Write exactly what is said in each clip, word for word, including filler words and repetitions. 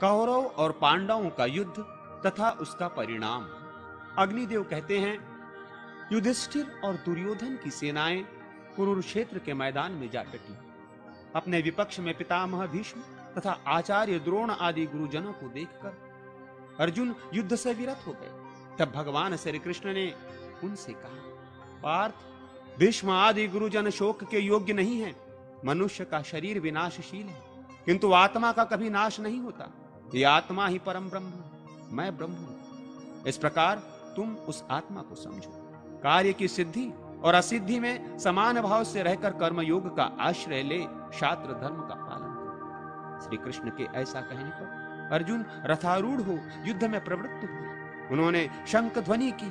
कौरव और पांडवों का युद्ध तथा उसका परिणाम। अग्निदेव कहते हैं, युधिष्ठिर और दुर्योधन की सेनाएं कुरुक्षेत्र के मैदान में जा डटी। अपने विपक्ष में पितामह भीष्म तथा आचार्य द्रोण आदि गुरुजनों को देखकर अर्जुन युद्ध से विरत हो गए। तब भगवान श्री कृष्ण ने उनसे कहा, पार्थ, भीष्म आदि गुरुजन शोक के योग्य नहीं है। मनुष्य का शरीर विनाशशील है, किंतु आत्मा का कभी नाश नहीं होता। ये आत्मा ही परम ब्रह्म, मैं ब्रह्म हूं। इस प्रकार तुम उस आत्मा को समझो। कार्य की सिद्धि और असिद्धि में समान भाव से रहकर कर्मयोग का आश्रय ले शास्त्र धर्म का पालन करो। श्री कृष्ण के ऐसा कहने पर अर्जुन रथारूढ़ हो युद्ध में प्रवृत्त हुए। उन्होंने शंख ध्वनि की।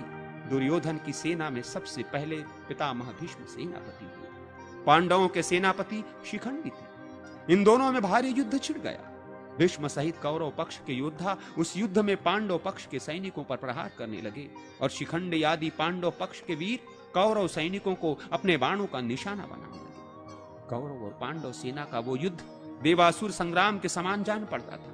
दुर्योधन की सेना में सबसे पहले पितामह भीष्म सेनापति हुए। पांडवों के सेनापति शिखंडी थे। इन दोनों में भारी युद्ध छिड़ गया। भीष्म सहित कौरव पक्ष के योद्धा उस युद्ध में पांडव पक्ष के सैनिकों पर प्रहार करने लगे और शिखंडी आदि पांडव पक्ष के वीर कौरव सैनिकों को अपने बाणों का निशाना बनाने लगे। कौरव और पांडव सेना का वो युद्ध देवासुर संग्राम के समान जान पड़ता था।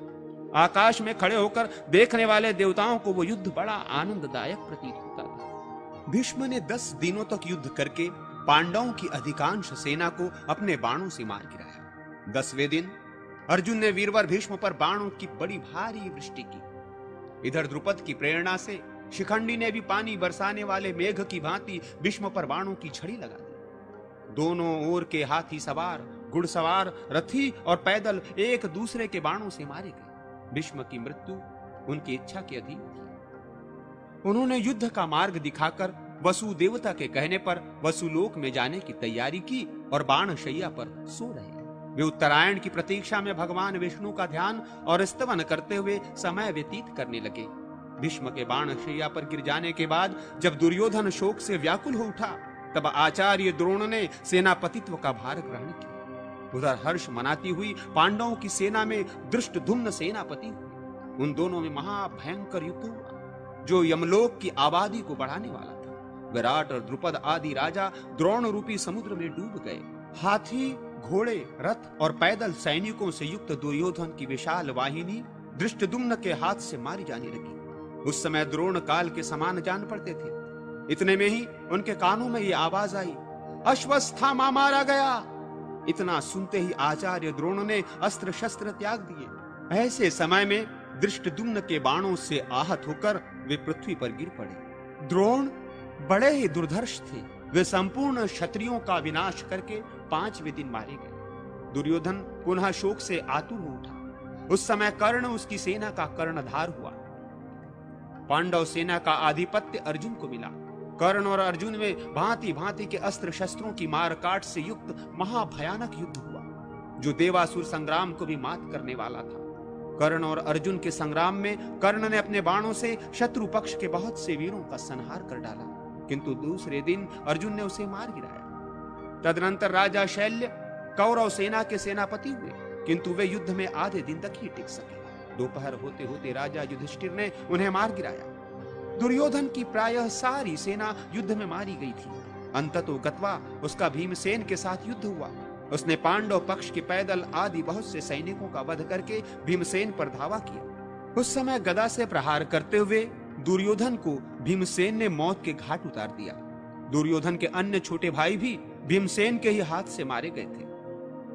आकाश में खड़े होकर देखने वाले देवताओं को वो युद्ध बड़ा आनंददायक प्रतीत होता था। भीष्म ने दस दिनों तक युद्ध करके पांडवों की अधिकांश सेना को अपने बाणों से मार गिराया। दसवें दिन अर्जुन ने वीरवर भीष्म पर बाणों की बड़ी भारी वृष्टि की। इधर द्रुपद की प्रेरणा से शिखंडी ने भी पानी बरसाने वाले मेघ की भांति भीष्म पर बाणों की झड़ी लगा दी। दोनों ओर के हाथी सवार, घुड़सवार, रथी और पैदल एक दूसरे के बाणों से मारे गए। भीष्म की मृत्यु उनकी इच्छा के अधीन थी। उन्होंने युद्ध का मार्ग दिखाकर वसुदेवता के कहने पर वसुलोक में जाने की तैयारी की और बाणशय्या पर सो रहे। वे उत्तरायण की प्रतीक्षा में भगवान विष्णु का ध्यान और स्तवन करते हुए समय व्यतीत करने लगे। भीष्म के बाणशय्या पर गिर जाने के बाद जब दुर्योधन शोक से व्याकुल हो उठा, तब आचार्य द्रोण ने सेनापतित्व का भार ग्रहण किया। उधर हर्ष मनाती हुई पांडवों की सेना में दृष्टधुम्न सेनापति हुए। उन दोनों में महाभयंकर युद्ध हुआ जो यमलोक की आबादी को बढ़ाने वाला था। विराट और द्रुपद आदि राजा द्रोण रूपी समुद्र में डूब गए। हाथी, घोड़े, रथ और पैदल सैनिकों से युक्त दुर्योधन की विशाल वाहिनी दृष्टधुम्न के हाथ से मारी जाने लगी। उस समय द्रोण काल के समान जान पड़ते थे। इतने में ही उनके कानों में यह आवाज आई, अश्वत्थामा मारा गया। इतना सुनते ही आचार्य द्रोण ने अस्त्र शस्त्र त्याग दिए। ऐसे समय में दृष्टद्युम्न के बाणों से आहत होकर वे पृथ्वी पर गिर पड़े। द्रोण बड़े ही दुर्धर्ष थे। वे संपूर्ण क्षत्रियों का विनाश करके पांचवें दिन मारे गए। दुर्योधन पुनः शोक से आतुर हो उठा। उस समय कर्ण उसकी सेना का कर्णधार हुआ। पांडव सेना का आधिपत्य अर्जुन को मिला। कर्ण और अर्जुन में भांति भांति के अस्त्र शस्त्रों की मारकाट से युक्त महाभयानक युद्ध हुआ जो देवासुर संग्राम को भी मात करने वाला था। कर्ण और अर्जुन के संग्राम में कर्ण ने अपने बाणों से शत्रु पक्ष के बहुत से वीरों का संहार कर डाला, किंतु दूसरे दिन अर्जुन ने उसे मार गिराया। तदनंतर राजा शैल्य कौरव सेना के सेनापति हुए, किंतु वे युद्ध में आधे दिन तक ही टिक सके। दोपहर होते होते राजा युधिष्ठिर ने उन्हें मार गिराया। दुर्योधन की प्रायः सारी सेना युद्ध में मारी गई थी। अंततो गत्वा उसका भीमसेन के साथ युद्ध हुआ। उसने पांडव पक्ष के पैदल आदि बहुत से सैनिकों का वध करके भीमसेन पर धावा किया। उस समय गदा से प्रहार करते हुए दुर्योधन को भीमसेन ने मौत के घाट उतार दिया। दुर्योधन के अन्य छोटे भाई भी भीमसेन के ही हाथ से मारे गए थे।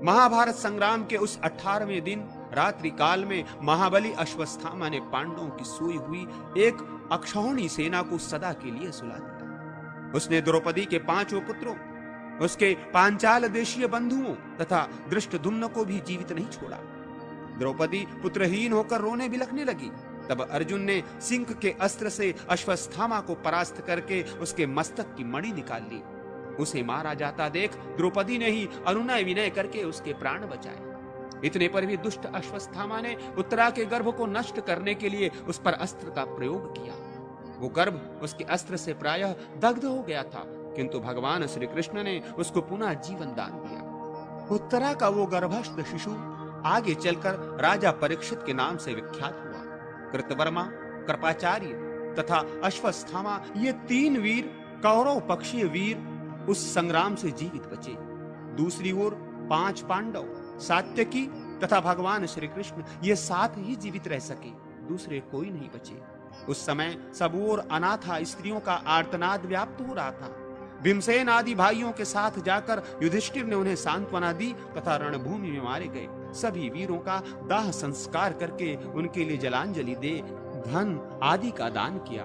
महाभारत संग्राम के उस अठारहवें दिन रात्रि काल में महाबली अश्वत्थामा ने पांडवों की सोई हुई एक अक्षौणी सेना को सदा के लिए सुला दिया। उसने द्रौपदी के पांचों पुत्रों, उसके पांचाल देशीय बंधुओं तथा दृष्टधुम्न को भी जीवित नहीं छोड़ा। द्रौपदी पुत्रहीन होकर रोने बिलखने लगी। तब अर्जुन ने सिंह के अस्त्र से अश्वत्थामा को परास्त करके उसके मस्तक की मणि निकाल ली। उसे मारा जाता देख द्रौपदी ने ही अनुनय विनय करके उसके प्राण बचाए। इतने पर भी दुष्ट अश्वत्थामा ने उत्तरा के गर्भ को नष्ट करने के लिए उस पर अस्त्र का प्रयोग किया। वो गर्भ उसके अस्त्र से प्रायः दग्ध हो गया था, किंतु भगवान श्री कृष्ण ने उसको पुनः जीवन दान दिया। उत्तरा का वो गर्भस्थ शिशु आगे चलकर राजा परीक्षित के नाम से विख्यात हुआ। कृतवर्मा, कृपाचार्य तथा अश्वत्थामा, ये तीन वीर कौरव पक्षीय वीर उस संग्राम से जीवित बचे। दूसरी ओर पांच पांडव, सात्यकी तथा भगवान श्री कृष्ण ये साथ ही जीवित रह सके, दूसरे कोई नहीं बचे। उस समय सब ओर अनाथा स्त्रियों का आर्तनाद व्याप्त हो रहा था। भीमसेन आदि भाइयों के साथ जाकर युधिष्ठिर ने उन्हें सांत्वना दी तथा रणभूमि में मारे गए सभी वीरों का दाह संस्कार करके उनके लिए जलांजलि दे धन आदि का दान किया।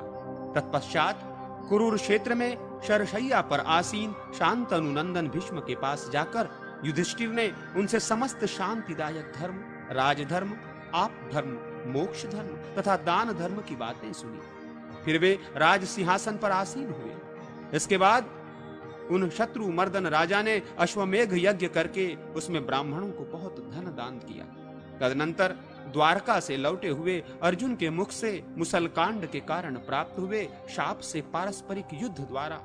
तत्पश्चात कुरुक्षेत्र में शरशय्या पर आसीन शांतनु नंदन भीष्म के पास जाकर युधिष्ठिर ने उनसे समस्त शांतिदायक धर्म, राजधर्म, आप धर्म, मोक्ष धर्म तथा दान धर्म की बातें सुनी। फिर वे राज सिंहासन पर आसीन हुए। इसके बाद उन शत्रु मर्दन राजा ने अश्वमेघ यज्ञ करके उसमें ब्राह्मणों को बहुत धन दान किया। तदनंतर द्वारका से लौटे हुए अर्जुन के मुख से मुसलकांड के कारण प्राप्त हुए शाप से पारस्परिक युद्ध द्वारा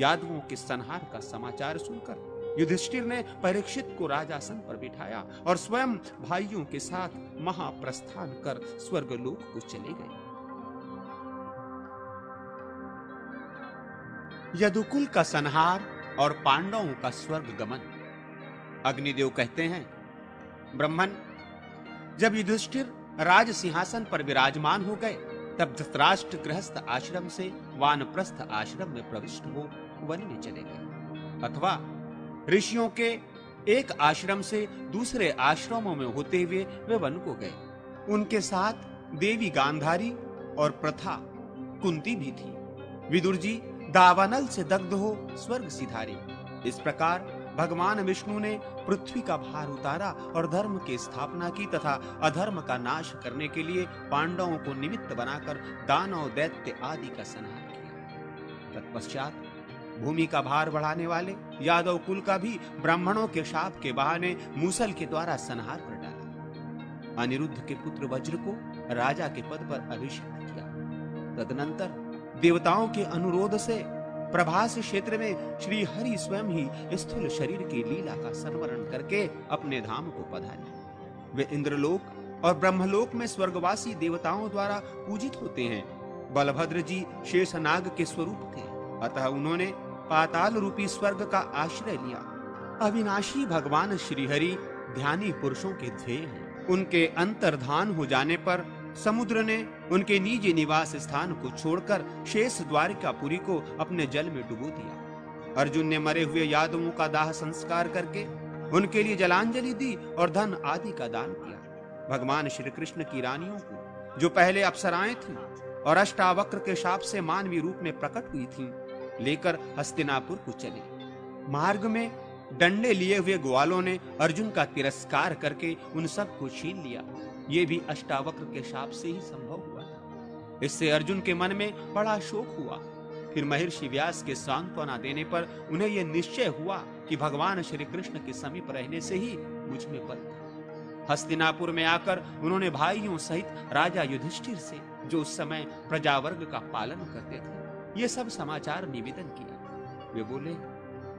यादवों के संहार का समाचार सुनकर युधिष्ठिर ने परीक्षित को राजासन पर बिठाया और स्वयं भाइयों के साथ महाप्रस्थान कर स्वर्गलोक को चले गए। यदुकुल का संहार और पांडवों का स्वर्ग गमन। अग्निदेव कहते हैं, ब्रह्मन, जब युधिष्ठिर राज सिंहासन पर विराजमान हो गए तब धृतराष्ट्र गृहस्थ आश्रम से वानप्रस्थ आश्रम में प्रविष्ट हो वन में चले गए अथवा ऋषियों के एक आश्रम से दूसरे आश्रमों में होते हुए वे वन को गए। उनके साथ देवी गांधारी और प्रथा कुंती भी थी। विदुर जी दावानल से दग्ध हो स्वर्ग सिधारे। इस प्रकार भगवान विष्णु ने पृथ्वी का भार उतारा और धर्म की स्थापना की तथा अधर्म का नाश करने के लिए पांडवों को निमित्त बनाकर दानव दैत्य आदि का संहार किया। तत्पश्चात भूमि का भार बढ़ाने वाले यादव कुल का भी ब्राह्मणों के शाप के बहाने मूसल के द्वारा संहार कर डाला। अनिरुद्ध के पुत्र वज्र को राजा के पद पर अभिषिक्त किया। तदनंतर देवताओं के अनुरोध से प्रभास क्षेत्र में श्री हरि स्वयं ही स्थूल शरीर की लीला का स्मरण करके अपने धाम को पधारे। वे इंद्रलोक और ब्रह्मलोक में स्वर्गवासी देवताओं द्वारा पूजित होते हैं। बलभद्र जी शेषनाग के स्वरूप थे, अतः उन्होंने पाताल रूपी स्वर्ग का आश्रय लिया। अविनाशी भगवान श्री हरि ध्यानी पुरुषों के ध्येय हैं। उनके अंतर्धान हो जाने पर समुद्र ने उनके निजी निवास स्थान को छोड़कर शेष द्वारिकापुरी को अपने जल में डुबो दिया। अर्जुन ने मरे हुए यादवों का दाह संस्कार करके उनके लिए जलांजलि दी और धन आदि का दान किया। भगवान श्री कृष्ण की रानियों को, जो पहले अप्सराएं थीं और अष्टावक्र के शाप से मानवीय रूप में प्रकट हुई थीं, लेकर हस्तिनापुर को चले। मार्ग में डंडे लिए हुए ग्वालों ने अर्जुन का तिरस्कार करके उन सबको छीन लिया। ये भी अष्टावक्र के शाप से ही संभव हुआ था। इससे अर्जुन के मन में बड़ा शोक हुआ। फिर महर्षि व्यास के सांत्वना देने पर उन्हें यह निश्चय हुआ कि भगवान श्री कृष्ण के समीप रहने से ही मुझ में बल था। हस्तिनापुर में आकर उन्होंने भाइयों सहित राजा युधिष्ठिर से, जो उस समय प्रजावर्ग का पालन करते थे, ये सब समाचार निवेदन किया। वे बोले,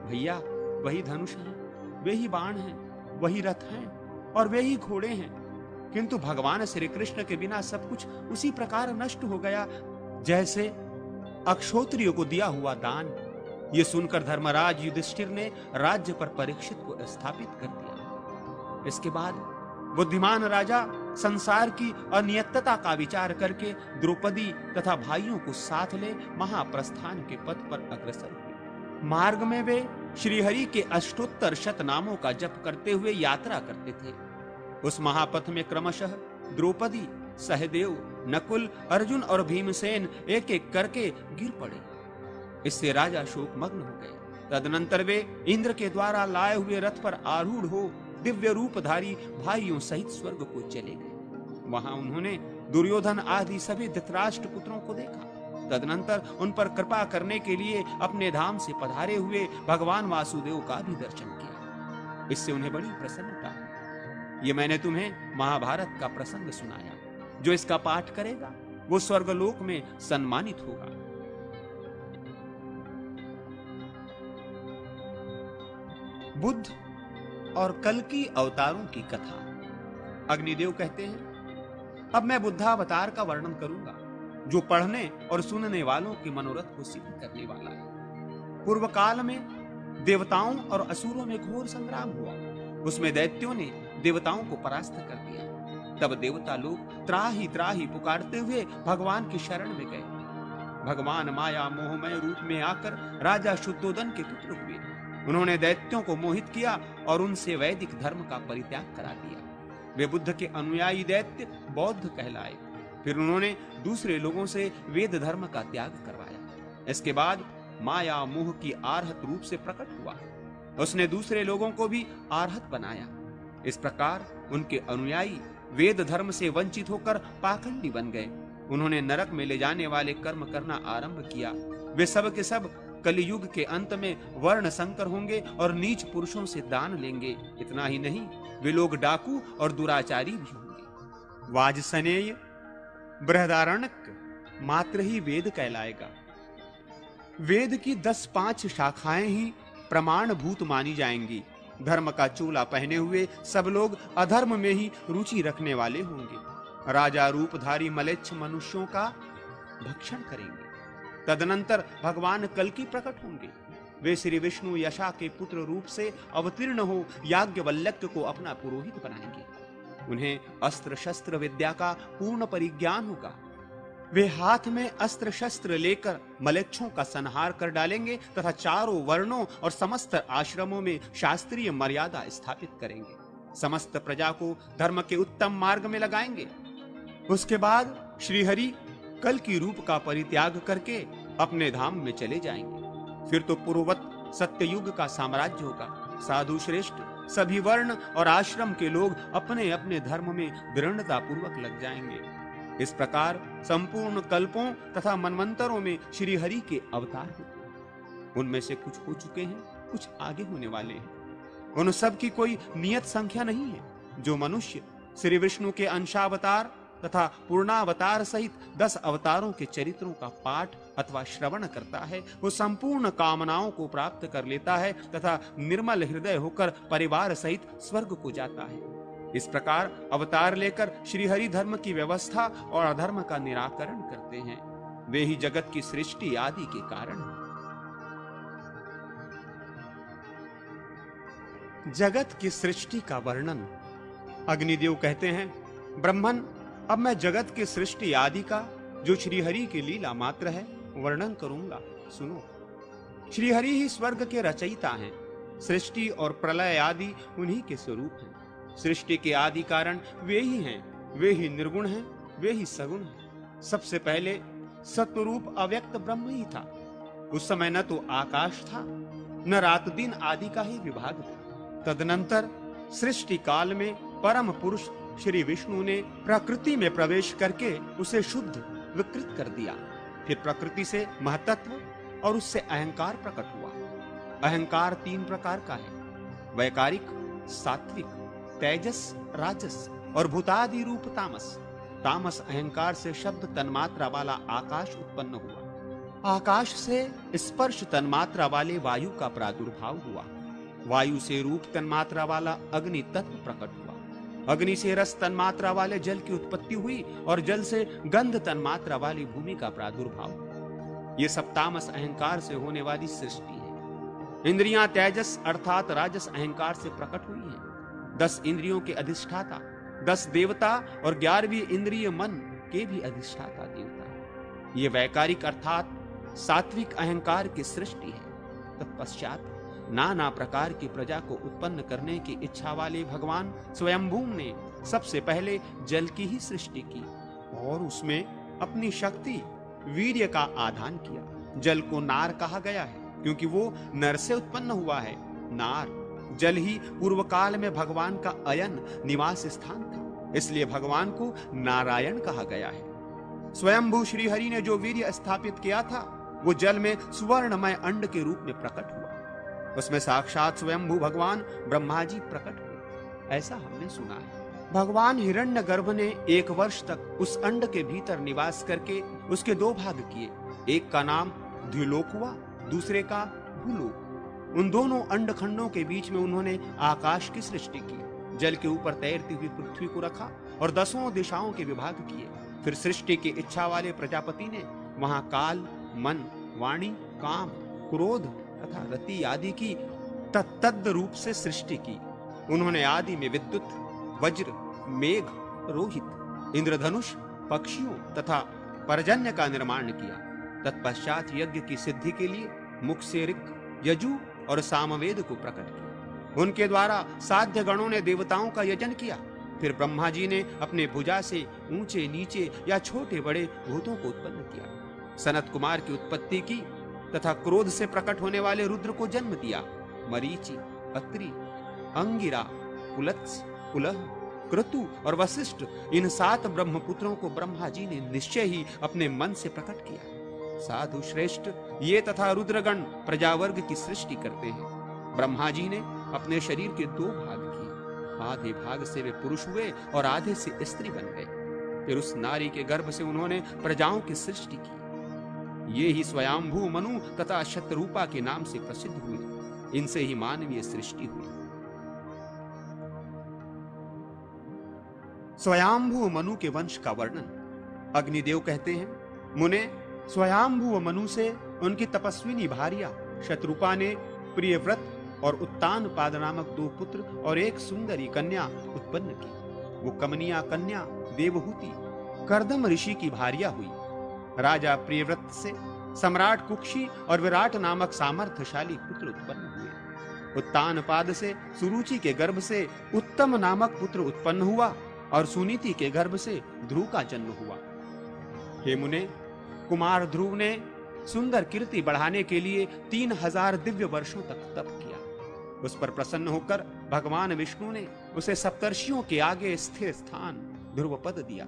भैया, वही धनुष है, वे ही बाण है, वही रथ है और वे ही घोड़े हैं, किंतु भगवान श्री कृष्ण के बिना सब कुछ उसी प्रकार नष्ट हो गया जैसे अक्षोत्रियों को दिया हुआ दान। ये सुनकर धर्मराज युधिष्ठिर ने राज्य पर परीक्षित को स्थापित कर दिया। इसके बाद बुद्धिमान राजा संसार की अनियतता का विचार करके द्रौपदी तथा भाइयों को साथ ले महाप्रस्थान के पथ पर अग्रसर हुए। मार्ग में वे श्रीहरि के अष्टोत्तर शत नामों का जप करते हुए यात्रा करते थे। उस महापथ में क्रमशः द्रौपदी, सहदेव, नकुल, अर्जुन और भीमसेन एक एक करके गिर पड़े। इससे राजा शोकमग्न हो गए। तदनंतर वे इंद्र के द्वारा लाए हुए रथ पर आरूढ़ हो दिव्य रूपधारी भाइयों सहित स्वर्ग को चले गए। वहां उन्होंने दुर्योधन आदि सभी धृतराष्ट्र पुत्रों को देखा। तदनंतर उन पर कृपा करने के लिए अपने धाम से पधारे हुए भगवान वासुदेव का भी दर्शन किया। इससे उन्हें बड़ी प्रसन्नता। ये मैंने तुम्हें महाभारत का प्रसंग सुनाया। जो इसका पाठ करेगा वो स्वर्गलोक में सम्मानित होगा। बुद्ध और कल्कि अवतारों की कथा। अग्निदेव कहते हैं, अब मैं बुद्धावतार का वर्णन करूंगा, जो पढ़ने और सुनने वालों के मनोरथ को सिद्ध करने वाला है। पूर्व काल में देवताओं और असुरों में घोर संग्राम हुआ। उसमें दैत्यों ने देवताओं को परास्त कर दिया। तब देवता लोग त्राही त्राही पुकारते हुए भगवान की शरण में गए। भगवान माया मोहमय रूप में आकर राजा शुद्धोधन के पुत्र हुए। उन्होंने दैत्यों को मोहित किया और उनसे वैदिक धर्म का परित्याग करा दिया। वे बुद्ध के अनुयायी दैत्य बौद्ध कहलाए। फिर उन्होंने दूसरे लोगों से वेद धर्म का त्याग करवाया। इसके बाद माया मोह की आर्हत रूप से प्रकट हुआ। उसने दूसरे लोगों को भी आर्हत बनाया। इस प्रकार उनके अनुयायी वेद धर्म से वंचित होकर पाखंडी बन गए। उन्होंने नरक में ले जाने वाले कर्म करना आरंभ किया। वे सब के सब कलियुग के अंत में वर्ण संकर होंगे और नीच पुरुषों से दान लेंगे। इतना ही नहीं, वे लोग डाकू और दुराचारी भी होंगे। वाजसनेय बृहदारण्यक मात्र ही वेद कहलाएगा। वेद की दस पांच शाखाएं ही प्रमाण भूत मानी जाएंगी। धर्म का चोला पहने हुए सब लोग अधर्म में ही रुचि रखने वाले होंगे। राजा रूपधारी मलेच्छ मनुष्यों का भक्षण करेंगे। तदनंतर भगवान कल्कि प्रकट होंगे। वे श्री विष्णु यशा के पुत्र रूप से अवतीर्ण हो याज्ञवल्क्य को अपना पुरोहित बनाएंगे। उन्हें अस्त्र शस्त्र विद्या का पूर्ण परिज्ञान होगा। वे हाथ में अस्त्र शस्त्र लेकर मलेच्छों का संहार कर डालेंगे तथा चारों वर्णों और समस्त आश्रमों में शास्त्रीय मर्यादा स्थापित करेंगे। समस्त प्रजा को धर्म के उत्तम मार्ग में लगाएंगे। उसके बाद श्रीहरि कल्कि रूप का परित्याग करके अपने धाम में चले जाएंगे। फिर तो पूर्ववत सत्ययुग का साम्राज्य होगा। साधु श्रेष्ठ सभी वर्ण और आश्रम के लोग अपने अपने धर्म में दृढ़ता पूर्वक लग जाएंगे। इस प्रकार संपूर्ण कल्पों तथा मनवंतरों में श्री हरि के अवतार होते। उनमें से कुछ हो चुके हैं, कुछ आगे होने वाले हैं। उन सब की कोई नियत संख्या नहीं है। जो मनुष्य श्री विष्णु के अंशावतार तथा पूर्णावतार सहित दस अवतारों के चरित्रों का पाठ अथवा श्रवण करता है, वो संपूर्ण कामनाओं को प्राप्त कर लेता है तथा निर्मल हृदय होकर परिवार सहित स्वर्ग को जाता है। इस प्रकार अवतार लेकर श्रीहरि धर्म की व्यवस्था और अधर्म का निराकरण करते हैं। वे ही जगत की सृष्टि आदि के कारण हैं। जगत की सृष्टि का वर्णन अग्निदेव कहते हैं, ब्रह्मन, अब मैं जगत की सृष्टि आदि का, जो श्रीहरि की लीला मात्र है, वर्णन करूंगा। सुनो, श्रीहरि ही स्वर्ग के रचयिता हैं। सृष्टि और प्रलय आदि उन्हीं के स्वरूप हैं। सृष्टि के आदि कारण वे ही हैं, वे ही निर्गुण हैं, वे ही सगुण हैं। सबसे पहले सत्वरूप अव्यक्त ब्रह्म ही था। उस समय न तो आकाश था, न रात दिन आदि का ही विभाग था। तदनंतर सृष्टि काल में परम पुरुष श्री विष्णु ने प्रकृति में प्रवेश करके उसे शुद्ध विकृत कर दिया। फिर प्रकृति से महतत्व और उससे अहंकार प्रकट हुआ। अहंकार तीन प्रकार का है, वैकारिक, सात्विक, तेजस, राजस और भूतादि रूप तामस। तामस अहंकार से शब्द तन्मात्रा वाला आकाश उत्पन्न हुआ। आकाश से स्पर्श तन्मात्रा वाले वायु का प्रादुर्भाव हुआ। वायु से रूप तन्मात्रा वाला अग्नि तत्व प्रकट हुआ। अग्नि से रस तन्मात्रा वाले जल की उत्पत्ति हुई और जल से गंध तन्मात्रा वाली भूमि का प्रादुर्भाव। ये सब तामस अहंकार से होने वाली सृष्टि है। इंद्रियां तेजस अर्थात राजस अहंकार से प्रकट हुई है। दस इंद्रियों के अधिष्ठाता, दस देवता और ग्यारहवीं इंद्रिय मन के भी अधिष्ठाता देवता। ये वैकारिक अर्थात सात्विक अहंकार की सृष्टि है। तत्पश्चात नाना प्रकार की प्रजा को उत्पन्न करने की इच्छा वाले भगवान स्वयंभू ने सबसे पहले जल की ही सृष्टि की और उसमें अपनी शक्ति वीर्य का आधान किया। जल को नार कहा गया है क्योंकि वो नर से उत्पन्न हुआ है। नार जल ही पूर्व काल में भगवान का अयन निवास स्थान था, इसलिए भगवान को नारायण कहा गया है। स्वयंभू श्रीहरि ने जो वीर्य स्थापित किया था वो जल में सुवर्णमय अंड के रूप में प्रकट हुआ। उसमें साक्षात स्वयंभू भगवान ब्रह्मा जी प्रकट हुए, ऐसा हमने सुना है। भगवान हिरण्यगर्भ ने एक वर्ष तक उस अंड के भीतर निवास करके उसके दो भाग किए। एक का नाम द्विलोक हुआ, दूसरे का भूलोक। उन दोनों अंडखंडों के बीच में उन्होंने आकाश की सृष्टि की। जल के ऊपर तैरती हुई पृथ्वी को रखा और दसों दिशाओं के विभाग किए। फिर सृष्टि की इच्छा वाले प्रजापति ने वहां काल, मन, वाणी, काम, क्रोध तथा रति आदि की तत्तद रूप से सृष्टि की। उन्होंने आदि में विद्युत, वज्र, मेघ, रोहित, इंद्रधनुष, पक्षियों तथा परजन्य का निर्माण किया। तत्पश्चात यज्ञ की सिद्धि के लिए मुख से ऋक्, यजु और सामवेद को प्रकट किया। उनके द्वारा साध्य गणों ने देवताओं का यजन किया। फिर ब्रह्मा जी ने अपने भुजा से ऊंचे नीचे या छोटे बड़े भूतों को उत्पन्न किया। सनत कुमार की उत्पत्ति की तथा क्रोध से प्रकट होने वाले रुद्र को जन्म दिया। मरीचि, अत्रि, अंगिरा, कुलत्स, कुलह, क्रतु और वशिष्ठ इन सात ब्रह्मपुत्रों को ब्रह्मा जी ने निश्चय ही अपने मन से प्रकट किया। साधु श्रेष्ठ ये तथा रुद्रगण प्रजावर्ग की सृष्टि करते हैं। ब्रह्मा जी ने अपने शरीर के दो भाग किए। आधे भाग से वे पुरुष हुए और आधे से स्त्री बन गए। फिर उस नारी के गर्भ से उन्होंने प्रजाओं की सृष्टि की। ये ही स्वयंभू मनु तथा शतरूपा के नाम से प्रसिद्ध हुए। इनसे ही मानवीय सृष्टि हुई। स्वयंभू मनु के वंश का वर्णन अग्निदेव कहते हैं, मुने स्वयंभू मनु से उनकी तपस्विनी भार्या शतरूपा ने प्रियव्रत और उत्तान पाद नामक दो पुत्र और एक सुंदरी कन्या उत्पन्न की। वो कमनीया कन्या देवहूति कर्दम ऋषि की भार्या हुई। राजा प्रियव्रत से सम्राट कुक्षी और विराट नामक सामर्थ्यशाली पुत्र उत्पन्न हुए। उत्तान पाद से सुरुचि के गर्भ से उत्तम नामक पुत्र उत्पन्न हुआ और सुनीति के गर्भ से ध्रुव का जन्म हुआ। हे मुने, कुमार ध्रुव ने सुंदर कीर्ति बढ़ाने के लिए तीन हजार दिव्य वर्षों तक तप किया। उस पर प्रसन्न होकर भगवान विष्णु ने उसे सप्तर्षियों के आगे स्थिर स्थान ध्रुवपद दिया।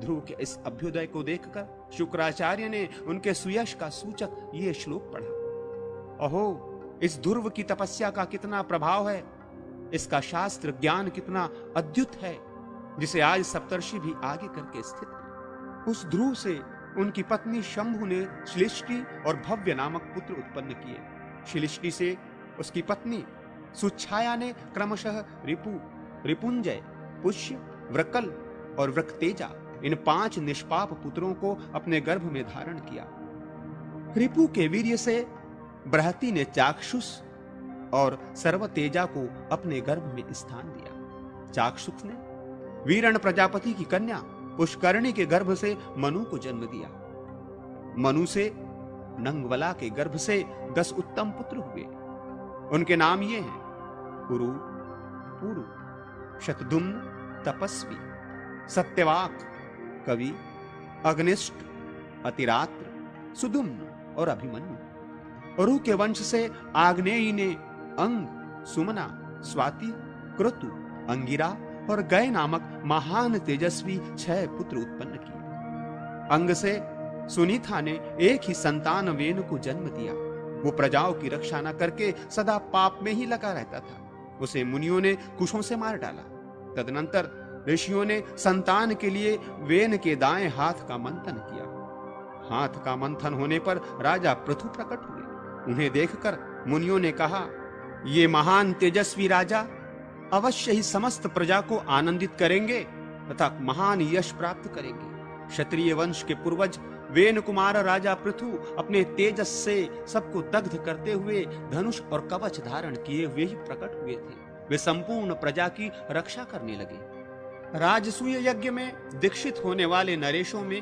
ध्रुव के इस अभ्युदय को देखकर शुक्राचार्य ने उनके सुयश का सूचक ये श्लोक पढ़ा। अहो, इस ध्रुव की तपस्या का कितना प्रभाव है, इसका शास्त्र ज्ञान कितना अद्भुत है, जिसे आज सप्तर्षि भी आगे करके स्थित। उस ध्रुव से उनकी पत्नी शंभु ने श्लिष्टि और भव्य नामक पुत्र उत्पन्न किए। श्लिष्टि से उसकी पत्नी सुच्छाया ने क्रमशः रिपु, रिपुंजय, पुष्य, व्रकल और व्रकतेजा इन पांच निष्पाप पुत्रों को अपने गर्भ में धारण किया। रिपु के वीर्य से बृहति ने चाक्षुष और सर्वतेजा को अपने गर्भ में स्थान दिया। चाक्षुष ने वीरण प्रजापति की कन्या पुष्करणी के गर्भ से मनु को जन्म दिया। मनु से नंगवला के गर्भ से दस उत्तम पुत्र हुए। उनके नाम ये हैं, पुरु, पुरु, शतदुम्न, तपस्वी, सत्यवाक, कवि, अग्निष्ट, अतिरात्र, सुदुम्न और अभिमन्यु। औरु के वंश से आग्नेयी ने अंग, सुमना, स्वाति, क्रतु, अंगिरा और गय नामक महान तेजस्वी छह पुत्र उत्पन्न किए। अंग से सुनीता ने एक ही संतान वेनु को जन्म दिया। वो प्रजाओं की रक्षा न करके सदा पाप में ही लगा रहता था। उसे मुनियों ने कुशों से मार डाला। तदनंतर ऋषियों ने संतान के लिए वेन के दाएं हाथ का मंथन किया। हाथ का मंथन होने पर राजा पृथु प्रकट हुए। उन्हें देखकर मुनियों ने कहा, ये महान तेजस्वी राजा अवश्य ही समस्त प्रजा को आनंदित करेंगे तथा महान यश प्राप्त करेंगे। क्षत्रिय वंश के पूर्वज वेन कुमार राजा पृथु अपने तेजस से सबको दग्ध करते हुए धनुष और कवच धारण किए हुए ही प्रकट हुए थे। वे संपूर्ण प्रजा की रक्षा करने लगे। राजसूय यज्ञ में दीक्षित होने वाले नरेशों में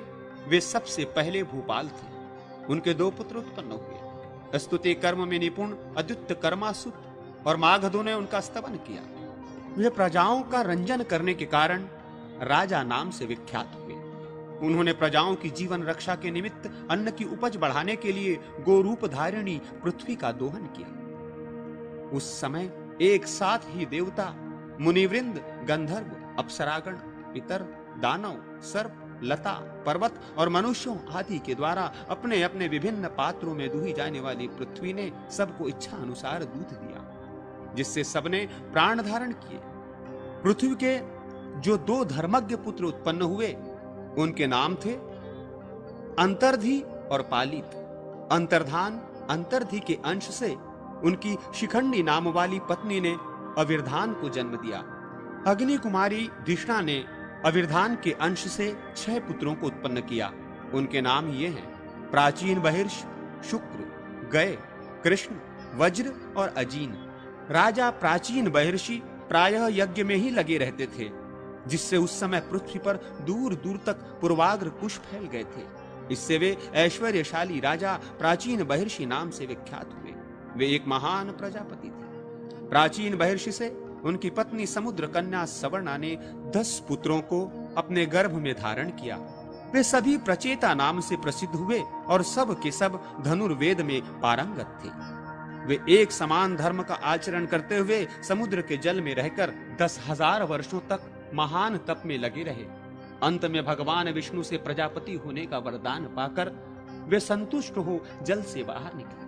वे सबसे पहले भूपाल थे। उनके दो पुत्र उत्पन्न हुए। स्तुति कर्म में निपुण अद्युत कर्मासुत और माघधु ने उनका स्तवन किया। वे प्रजाओं का रंजन करने के कारण राजा नाम से विख्यात हुए। उन्होंने प्रजाओं की जीवन रक्षा के निमित्त अन्न की उपज बढ़ाने के लिए गोरूप धारिणी पृथ्वी का दोहन किया। उस समय एक साथ ही देवता, मुनिवृंद, गंधर्व, अप्सरागण, पितर, दानव, सर्प, लता, पर्वत और मनुष्यों आदि के द्वारा अपने अपने विभिन्न पात्रों में दुही जाने वाली पृथ्वी ने सबको इच्छा अनुसार दूध दिया, जिससे सबने प्राण धारण किए। पृथ्वी के जो दो धर्मज्ञ पुत्र उत्पन्न हुए उनके नाम थे अंतर्धि और पालित। अंतर्धान अंतर्धि के अंश से उनकी शिखंडी नाम वाली पत्नी ने अविर्धान को जन्म दिया। अग्नि कुमारी धिष्णा ने अविर्धान के अंश से छह पुत्रों को उत्पन्न किया। उनके नाम ये हैं, प्राचीन बहिर्ष, शुक्र, गय, कृष्ण, वज्र और अजीन। राजा प्राचीन बहिर्षि प्रायः यज्ञ में ही लगे रहते थे, जिससे उस समय पृथ्वी पर दूर दूर तक पूर्वाग्र कुश फैल गए थे। इससे वे ऐश्वर्यशाली राजा प्राचीन बहिर्षि नाम से विख्यात हुए। वे एक महान प्रजापति थे। प्राचीन बहिर्षि से उनकी पत्नी समुद्र कन्या सवर्णा ने दस पुत्रों को अपने गर्भ में धारण किया। वे सभी प्रचेता नाम से प्रसिद्ध हुए और सब के सब धनुर्वेद में पारंगत थे। वे एक समान धर्म का आचरण करते हुए समुद्र के जल में रहकर दस हजार वर्षों तक महान तप में लगे रहे। अंत में भगवान विष्णु से प्रजापति होने का वरदान पाकर वे संतुष्ट हो जल से बाहर निकले।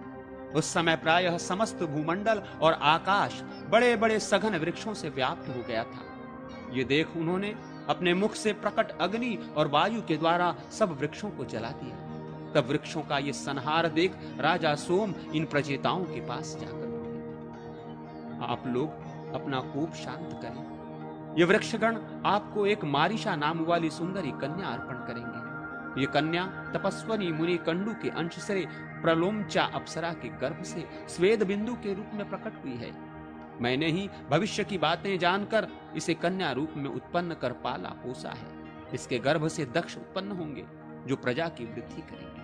उस समय प्रायः समस्त भूमंडल और आकाश बड़े बड़े सघन वृक्षों से व्याप्त हो गया था। ये देख उन्होंने अपने मुख से प्रकट अग्नि और वायु के द्वारा सब वृक्षों को जला दिया। तब वृक्षों का ये संहार देख राजा सोम इन प्रजेताओं के पास जाकर बोले, आप लोग अपना कोप शांत करें। ये वृक्षगण आपको एक मारिशा नाम वाली सुंदरी कन्या अर्पण करेंगे। ये कन्या तपस्वनी मुनि कंडू के अंश से प्रलोमचा अप्सरा के गर्भ से स्वेद बिंदु के रूप में प्रकट हुई है। मैंने ही भविष्य की बातें जानकर इसे कन्या रूप में उत्पन्न कर पाला पोसा है। इसके गर्भ से दक्ष उत्पन्न होंगे जो प्रजा की वृद्धि करेंगे।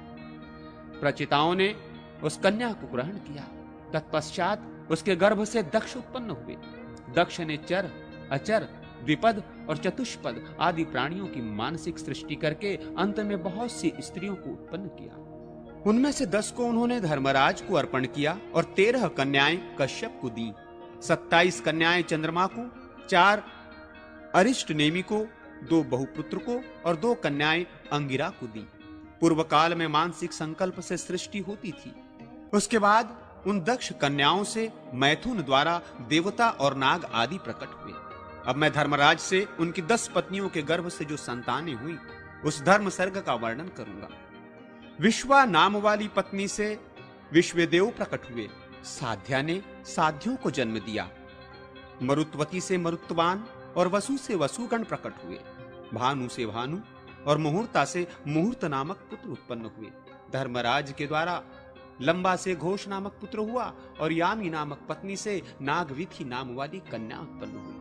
प्रचिताओं ने उस कन्या को ग्रहण किया। तत्पश्चात उसके गर्भ से दक्ष उत्पन्न हुए। दक्ष ने चर, अचर, द्विपद और चतुष्पद आदि प्राणियों की मानसिक सृष्टि करके अंत में बहुत सी स्त्रियों को उत्पन्न किया। उनमें से दस को उन्होंने धर्मराज को अर्पण किया और तेरह कन्याएं कश्यप को दी। सत्ताईस कन्याएं चंद्रमा को, चार अरिष्ट नेमी को, दो बहुपुत्र को और दो कन्याएं अंगिरा को दी। पूर्व काल में मानसिक संकल्प से सृष्टि होती थी। उसके बाद उन दक्ष कन्याओं से मैथुन द्वारा देवता और नाग आदि प्रकट हुए। अब मैं धर्मराज से उनकी दस पत्नियों के गर्भ से जो संतानें हुई उस धर्म सर्ग का वर्णन करूंगा। विश्वा नाम वाली पत्नी से विश्वदेव प्रकट हुए। साध्या ने साध्यों को जन्म दिया। मरुत्वती से मरुत्वान और वसु से वसुगण प्रकट हुए। भानु से भानु और मुहूर्ता से मुहूर्त नामक पुत्र उत्पन्न हुए। धर्मराज के द्वारा लंबा से घोष नामक पुत्र हुआ और यामी नामक पत्नी से नागविथि नाम वाली कन्या उत्पन्न हुई।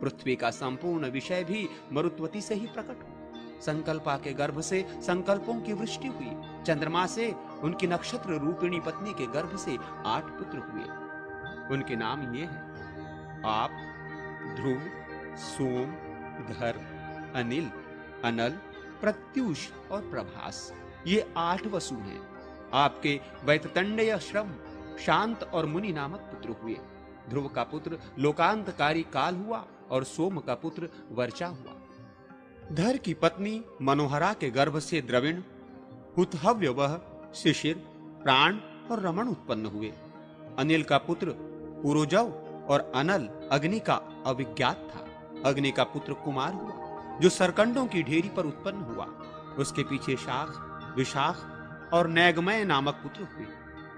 पृथ्वी का संपूर्ण विषय भी मरुत्वती से ही प्रकट हुआ। संकल्पा के गर्भ से संकल्पों की वृष्टि हुई। चंद्रमा से उनकी नक्षत्र रूपिणी पत्नी के गर्भ से आठ पुत्र हुए। उनके नाम ये हैं, आप, ध्रुव, सोम, धर, अनिल, अनल, प्रत्युष और प्रभास। ये आठ वसु हैं। आपके वैततंडय श्रम, शांत और मुनि नामक पुत्र हुए। ध्रुव का पुत्र लोकांतकारी काल हुआ और सोम का पुत्र वर्चा हुआ। धर की पत्नी मनोहरा के गर्भ से द्रविण, हुतहव्यवह, शिशिर, प्राण और रमण उत्पन्न हुए। अनिल का पुत्र पुरोजव और अनल अग्नि का अविज्ञात था। अग्नि का पुत्र कुमार हुआ जो सरकंडों की ढेरी पर उत्पन्न हुआ। उसके पीछे शाख, विशाख और नैगमय नामक पुत्र हुए।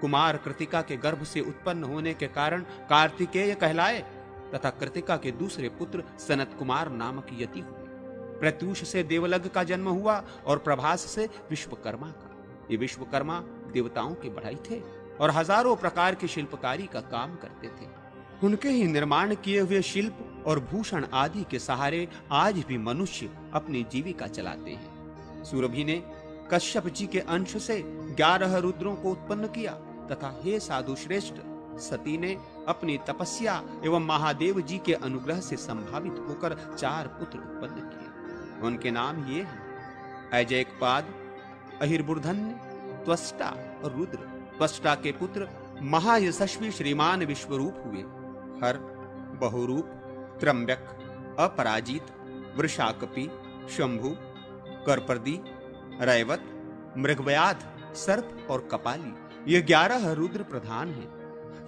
कुमार कृतिका के गर्भ से उत्पन्न होने के कारण कार्तिकेय कहलाए तथा कृतिका के दूसरे पुत्र सनत कुमार नामक यति हुए। प्रत्यूष से देवलग का जन्म हुआ और प्रभास से विश्वकर्मा का। ये विश्वकर्मा देवताओं के बढ़ई थे और हजारों प्रकार की शिल्पकारी का काम करते थे। उनके ही निर्माण किए हुए शिल्प और भूषण आदि के सहारे आज भी मनुष्य अपनी जीविका चलाते हैं। सूरभि ने कश्यप जी के अंश से ग्यारह रुद्रों को उत्पन्न किया तथा हे साधु श्रेष्ठ, सती ने अपनी तपस्या एवं महादेव जी के अनुग्रह से संभावित होकर चार पुत्र उत्पन्न किए। उनके नाम ये हैं, अजैकपाद, अहिर्बुर्धन्य, त्वष्टा और रुद्र। त्वष्टा के पुत्र महायशस्वी श्रीमान विश्वरूप हुए। हर, बहुरूप, त्रंबक, अपराजित, वृषाकपी, शंभु, करपर्दी, रैवत, मृगव्याध, सर्प और कपाली। ये ग्यारह रुद्र प्रधान हैं।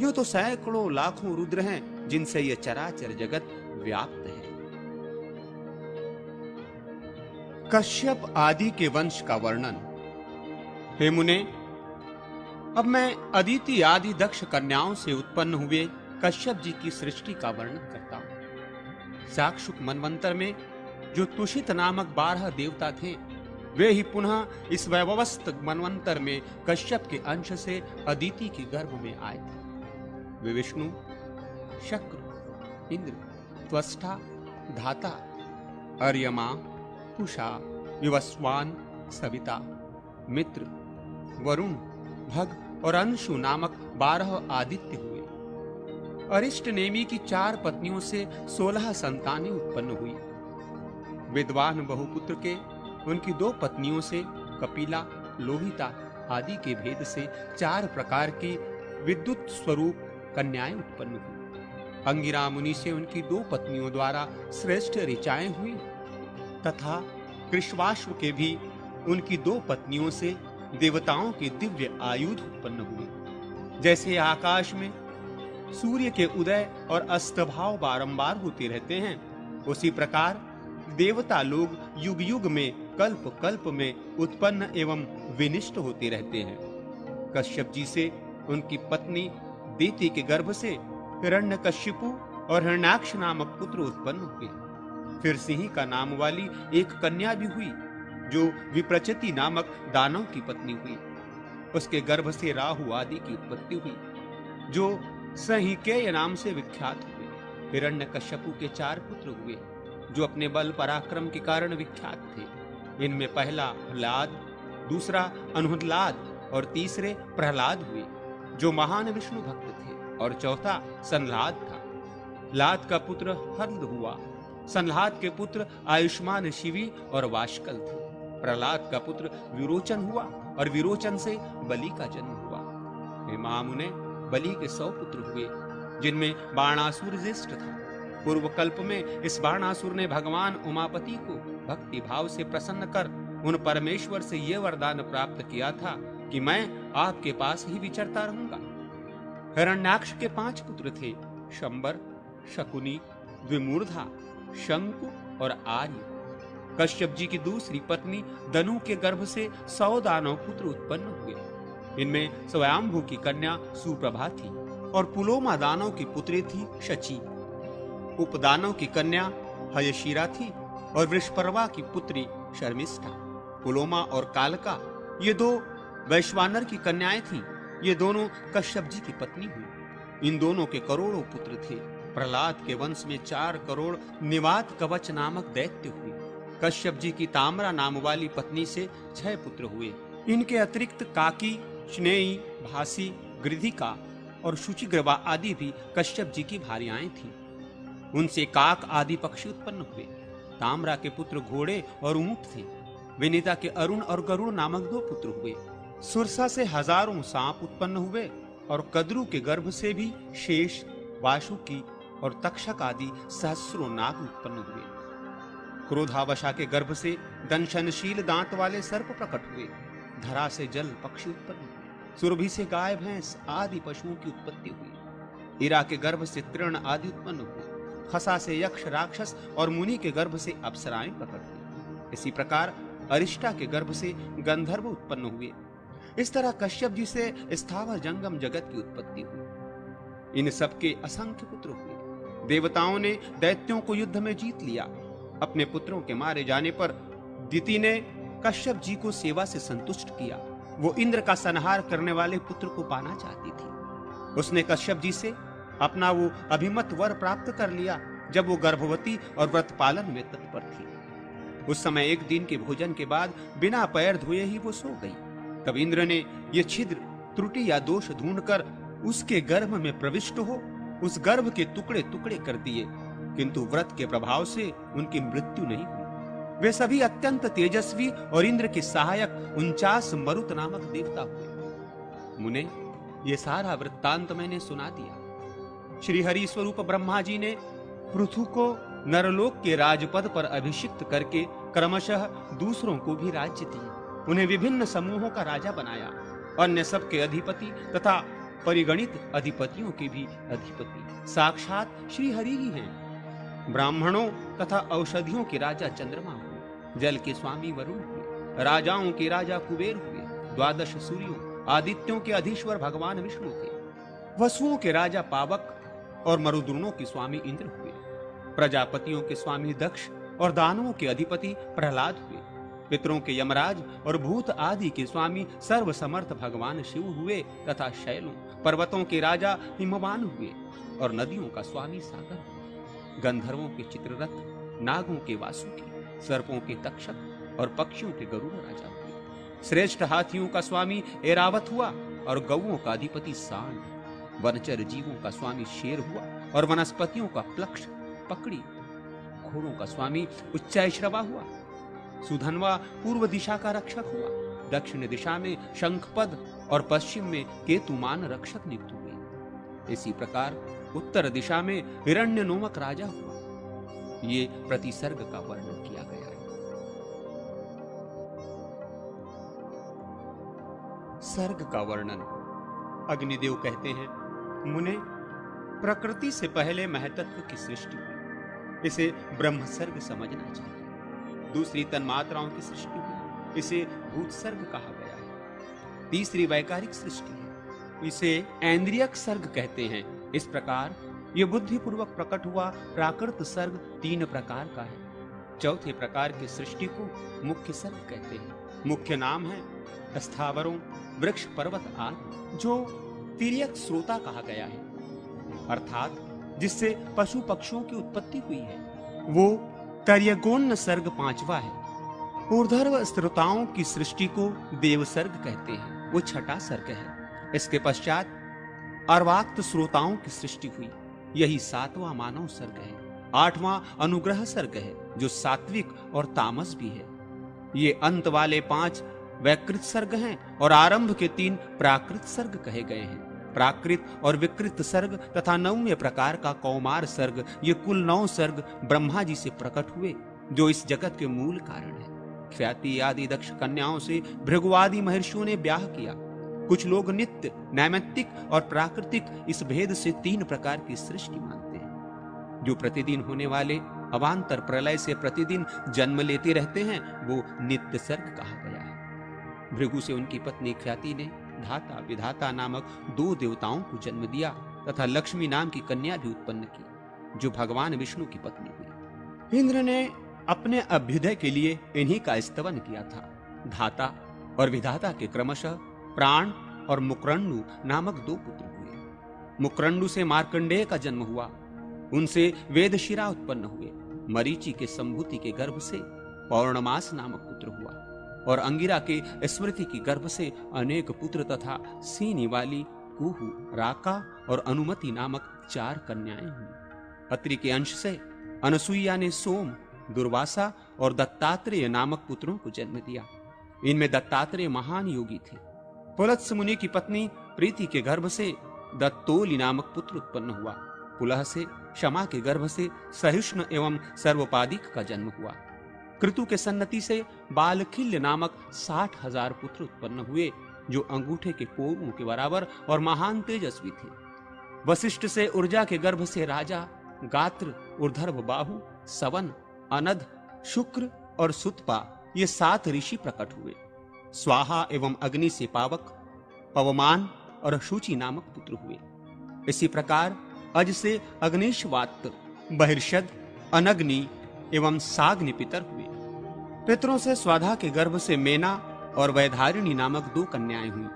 यो तो सैकड़ों लाखों रुद्र हैं जिनसे ये चराचर जगत व्याप्त है। कश्यप आदि के वंश का वर्णन। हे मुने, अब मैं अदिति आदि दक्ष कन्याओं से उत्पन्न हुए कश्यप जी की सृष्टि का वर्णन करता हूँ। साक्षुक मनवंतर में जो तुषित नामक बारह देवता थे, वे ही पुनः इस वैवस्वत मनवंतर में कश्यप के अंश से अदिति के गर्भ में आए थे। वे विष्णु, शक्र, इंद्र, त्वष्टा, धाता, अर्यमा, पुषा, विवस्वान, सविता, मित्र, वरुण, भग और अंशु नामक बारह आदित्य हुए। अरिष्ट नेमी की चार पत्नियों से सोलह संतानें उत्पन्न हुई। विद्वान बहुपुत्र के उनकी दो पत्नियों से कपिला, लोहिता आदि के भेद से चार प्रकार की विद्युत स्वरूप कन्याएं उत्पन्न हुई। अंगिरा मुनि से उनकी दो पत्नियों द्वारा श्रेष्ठ ऋचाएं हुई तथा कृष्वाश्व के भी उनकी दो पत्नियों से देवताओं के दिव्य आयुध उत्पन्न हुए। जैसे आकाश में सूर्य के उदय और अस्तभाव बारंबार होते रहते हैं, उसी प्रकार देवता लोग युग युग में कल्प कल्प में उत्पन्न एवं विनिष्ट होते रहते हैं। कश्यप जी से उनकी पत्नी देती के गर्भ से हिरण्यकश्यपु और हिरण्याक्ष नामक पुत्र उत्पन्न हुए। फिर सिंह का नाम वाली एक कन्या भी हुई जो विप्रचति नामक दानव की पत्नी हुई। उसके गर्भ से राहु आदि की उत्पत्ति हुई जो संहिकेय नाम से विख्यात हुए। हिरण्यकश्यपु के चार पुत्र हुए जो अपने बल पराक्रम के कारण विख्यात थे। इनमें पहला प्रहलाद, दूसरा अनुहलाद और तीसरे प्रहलाद हुए जो महान विष्णु भक्त थे, और चौथा संलाद था। लाद का पुत्र हर्द हुआ। संलाद के पुत्र आयुष्मान, शिवी और वाष्कल थे। प्रहलाद का पुत्र विरोचन हुआ और विरोचन से बलि का जन्म हुआ। महामुने बलि के सौ पुत्र हुए जिनमें बाणासुर ज्येष्ठ था। पूर्व कल्प में इस बाणासुर ने भगवान उमापति को भक्ति भाव से प्रसन्न कर उन परमेश्वर से यह वरदान प्राप्त किया था कि मैं आपके पास ही विचरता रहूंगा। हिरण्याक्ष के पांच पुत्र थे, शंबर, शकुनी, द्विमूर्धा, शंकु और आर्य। कश्यप जी की दूसरी पत्नी दनु के गर्भ से सौ दानव पुत्र उत्पन्न हुए। इनमें स्वयंभू की कन्या सुप्रभा थी और पुलोमा दानव की पुत्री थी शची। उपदानव की कन्या हयशीरा थी और वृषपर्वा की पुत्री शर्मिष्ठा। पुलोमा और कालका ये दो वैश्वानर की कन्याएं थीं। ये दोनों कश्यप जी की पत्नी हुई। इन दोनों के करोड़ों पुत्र थे। प्रहलाद के वंश में चार करोड़ निवात कवच नामक दैत्य हुए। कश्यप जी की ताम्रा नाम वाली पत्नी से छह पुत्र हुए। इनके अतिरिक्त काकी, स्नेही, भासी, गृधिका और शुचिग्रवा आदि भी कश्यप जी की भार्याएं थीं। उनसे काक आदि पक्षी उत्पन्न हुए। ताम्रा के पुत्र घोड़े और ऊंट थे। विनीता के अरुण और गरुण नामक दो पुत्र हुए। सुरसा से हजारों सांप उत्पन्न हुए और कद्रू के गर्भ से भी शेष, वासुकी और तक्षक आदि सहस्रों नाग उत्पन्न हुए। क्रोधावशा के गर्भ से दंशनशील दांत वाले सर्प प्रकट हुए। धरा से जल पक्षी उत्पन्न हुए। सुरभि से गाय, भैंस आदि पशुओं की उत्पत्ति हुई। ईरा के गर्भ से तृण आदि उत्पन्न हुए। खसा से यक्ष, राक्षस और मुनि के गर्भ से अप्सराएं प्रकट हुई। इसी प्रकार अरिष्टा के गर्भ से गंधर्व उत्पन्न हुए। इस तरह कश्यप जी से स्थावर जंगम जगत की उत्पत्ति हुई। इन सबके असंख्य पुत्र हुए। देवताओं ने दैत्यों को युद्ध में जीत लिया। अपने पुत्रों के मारे जाने पर दिति ने कश्यप जी को सेवा से संतुष्ट किया। वो इंद्र का संहार करने वाले पुत्र को पाना चाहती थी। उसने कश्यप जी से अपना वो अभिमत वर प्राप्त कर लिया जब वो गर्भवती और व्रत पालन में तत्पर थी। उस समय एक दिन के भोजन के बाद बिना पैर धोए ही वो सो गई। तब इंद्र ने ये छिद्र, त्रुटि या दोष ढूंढकर उसके गर्भ में प्रविष्ट हो उस गर्भ के टुकड़े टुकड़े कर दिए, किंतु व्रत के प्रभाव से उनकी मृत्यु नहीं हुई। वे सभी अत्यंत तेजस्वी और इंद्र के सहायक उनचास मरुत नामक देवता हुए। मुने, ये सारा वृत्तांत मैंने सुना दिया। श्री हरि स्वरूप ब्रह्मा जी ने पृथु को नरलोक के राजपद पर अभिषिक्त करके क्रमशः दूसरों को भी राज्य दिए। उन्हें विभिन्न समूहों का राजा बनाया। अन्य सबके अधिपति तथा परिगणित अधिपतियों के भी अधिपति साक्षात श्री हरि ही हैं। ब्राह्मणों तथा औषधियों के राजा चंद्रमा हुए। जल के स्वामी वरुण हुए। राजाओं के राजा कुबेर हुए। द्वादश सूर्यों, आदित्यों के अधीश्वर भगवान विष्णु थे। वसुओं के राजा पावक और मरुद्रुनों के स्वामी इंद्र हुए। प्रजापतियों के स्वामी दक्ष और दानवों के अधिपति प्रहलाद हुए। पितरों के यमराज और भूत आदि के स्वामी सर्वसमर्थ भगवान शिव हुए तथा शैलों, पर्वतों के राजा हिमवान हुए और नदियों का स्वामी सागर हुए। गंधर्वों के चित्ररथ, नागों के वासुकी, सर्पों के तक्षक और पक्षियों के गरुड़ राजा हुए। श्रेष्ठ हाथियों का स्वामी एरावत हुआ और गौओं का अधिपति सांड। वनचर जीवों का स्वामी शेर हुआ और वनस्पतियों का प्लक्ष पकड़ी। घोड़ों का स्वामी उच्चैश्रवा हुआ। सुधनवा पूर्व दिशा का रक्षक हुआ। दक्षिण दिशा में शंखपद और पश्चिम में केतुमान रक्षक नियुक्त हुए। इसी प्रकार उत्तर दिशा में हिरण्यनोमक राजा हुआ। ये प्रतिसर्ग का वर्णन किया गया है। सर्ग का वर्णन। अग्निदेव कहते हैं, मुने, प्रकृति से पहले महतत्व की सृष्टि हुई, इसे ब्रह्मसर्ग समझना चाहिए। दूसरी तन्मात्राओं की सृष्टि हुई, इसे भूतसर्ग कहा गया है। तीसरी वैकारिक सृष्टि है, इसे ऐन्द्रियक सर्ग कहते हैं। इस प्रकार यह बुद्धिपूर्वक प्रकट हुआ प्राकृत सर्ग तीन प्रकार का है। चौथे प्रकार की सृष्टि को मुख्य सर्ग कहते हैं। मुख्य नाम है स्थावरों, वृक्ष, पर्वत आदि, जो तिर्यक श्रोता कहा गया है, अर्थात जिससे पशु पक्षियों की उत्पत्ति हुई है। वो तर्यगोन्न सर्ग पांचवा है। ऊर्ध्व श्रोताओं की सृष्टि को देवसर्ग कहते हैं, वो छठा सर्ग है। इसके पश्चात अर्वाक्त श्रोताओं की सृष्टि हुई, यही सातवां मानव सर्ग है। आठवां अनुग्रह सर्ग है, जो सात्विक और तामस भी है। ये अंत वाले पांच वैकृत सर्ग हैं और आरंभ के तीन प्राकृत सर्ग कहे गए हैं। प्राकृत और विकृत सर्ग तथा नौवें प्रकार का कौमार सर्ग, ये कुल नौ सर्ग ब्रह्मा जी से प्रकट हुए, जो इस जगत के मूल कारण है। ख्याति आदि दक्ष कन्याओं से भृगुआदि महर्षियों ने ब्याह किया। कुछ लोग नित्य, नैमित्तिक और प्राकृतिक, इस भेद से तीन प्रकार की सृष्टि मानते हैं। जो प्रतिदिन होने वाले अवान्तर प्रलय से प्रतिदिन जन्म लेते रहते हैं, वो नित्य सर्ग कहा गया है। भृगु से उनकी पत्नी ख्याति ने धाता विधाता नामक दो देवताओं को जन्म दिया तथा लक्ष्मी नाम की कन्या भी उत्पन्न की, जो भगवान विष्णु की पत्नी हुई। इंद्र ने अपने अभ्युदय के लिए इन्हीं का स्तवन किया था। धाता और विधाता के क्रमशः प्राण और मुकरंडु नामक दो पुत्र हुए। मुकरंडु से मार्कंडेय का जन्म हुआ। उनसे वेदशिरा उत्पन्न हुए। मरीचि के संभूति के गर्भ से पौर्णमास नामक पुत्र हुआ और अंगिरा के स्मृति की गर्भ से अनेक पुत्र तथा सीनी वाली, कुहू, राका और अनुमति नामक चार कन्याएं हुई। अत्रि के अंश से अनसुईया ने सोम, दुर्वासा और दत्तात्रेय नामक पुत्रों को जन्म दिया। इनमें दत्तात्रेय महान योगी थे। पुलत्स मुनि की पत्नी प्रीति के गर्भ से दत्तोली नामक पुत्र उत्पन्न हुआ। पुलह से क्षमा के गर्भ से सहिष्णु एवं सर्वोपाधिक का जन्म हुआ। कृतु के सन्नति से बालखिल्य नामक साठ हजार पुत्र उत्पन्न हुए, जो अंगूठे के कोरों के बराबर और महान तेजस्वी थे। वशिष्ठ से ऊर्जा के गर्भ से राजा, गात्र, ऊर्धर्व बाहु, सवन, अनद, शुक्र और सुतपा, ये सात ऋषि प्रकट हुए। स्वाहा एवं अग्नि से पावक, पवमान और शुचि नामक पुत्र हुए। इसी प्रकार अज से अग्निश्वात्र, बहिर्षद, अनग्नि एवं साग्नि पितर हुए। पितरों से स्वाधा के गर्भ से मेना और वैधारिणी नामक दो कन्याएं हुई।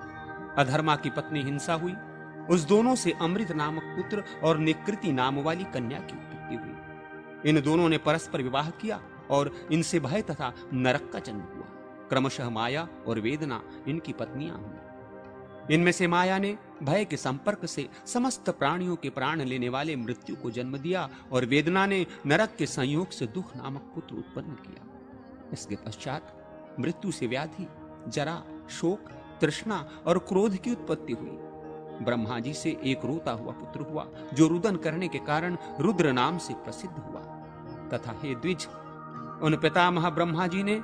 अधर्मा की पत्नी हिंसा हुई, उस दोनों से अमृत नामक पुत्र और निकृति नाम वाली कन्या की उत्पत्ति हुई। इन दोनों ने परस्पर विवाह किया और इनसे भय तथा नरक का जन्म हुआ। क्रमशः माया और वेदना इनकी पत्नियां हुई। इनमें से माया ने भय के संपर्क से समस्त प्राणियों के प्राण लेने वाले मृत्यु को जन्म दिया और वेदना ने नरक के संयोग से दुख नामक पुत्र उत्पन्न किया। इसके पश्चात मृत्यु से व्याधि, जरा, शोक, तृष्णा और क्रोध की उत्पत्ति हुई। ब्रह्मा जी से एक रोता हुआ पुत्र हुआ, जो रुदन करने के कारण रुद्र नाम से प्रसिद्ध हुआ तथा हे द्विज, उन पितामह ब्रह्मा जी ने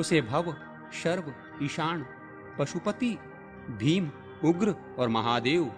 उसे भव, शर्व, ईशान, पशुपति, भीम, उग्र और महादेव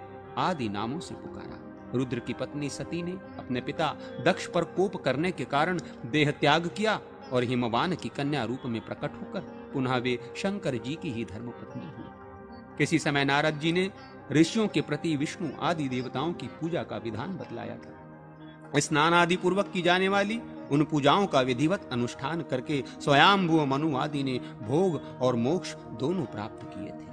आदि नामों से पुकारा। रुद्र की पत्नी सती ने अपने पिता दक्ष पर कोप करने के कारण देह त्याग किया और हिमवान की कन्या रूप में प्रकट होकर पुनः वे शंकर जी की ही धर्मपत्नी हुई। किसी समय नारद जी ने ऋषियों के प्रति विष्णु आदि देवताओं की पूजा का विधान बतलाया था। स्नान आदि पूर्वक की जाने वाली उन पूजाओं का विधिवत अनुष्ठान करके स्वयंभुव मनु आदि ने भोग और मोक्ष दोनों प्राप्त किए थे।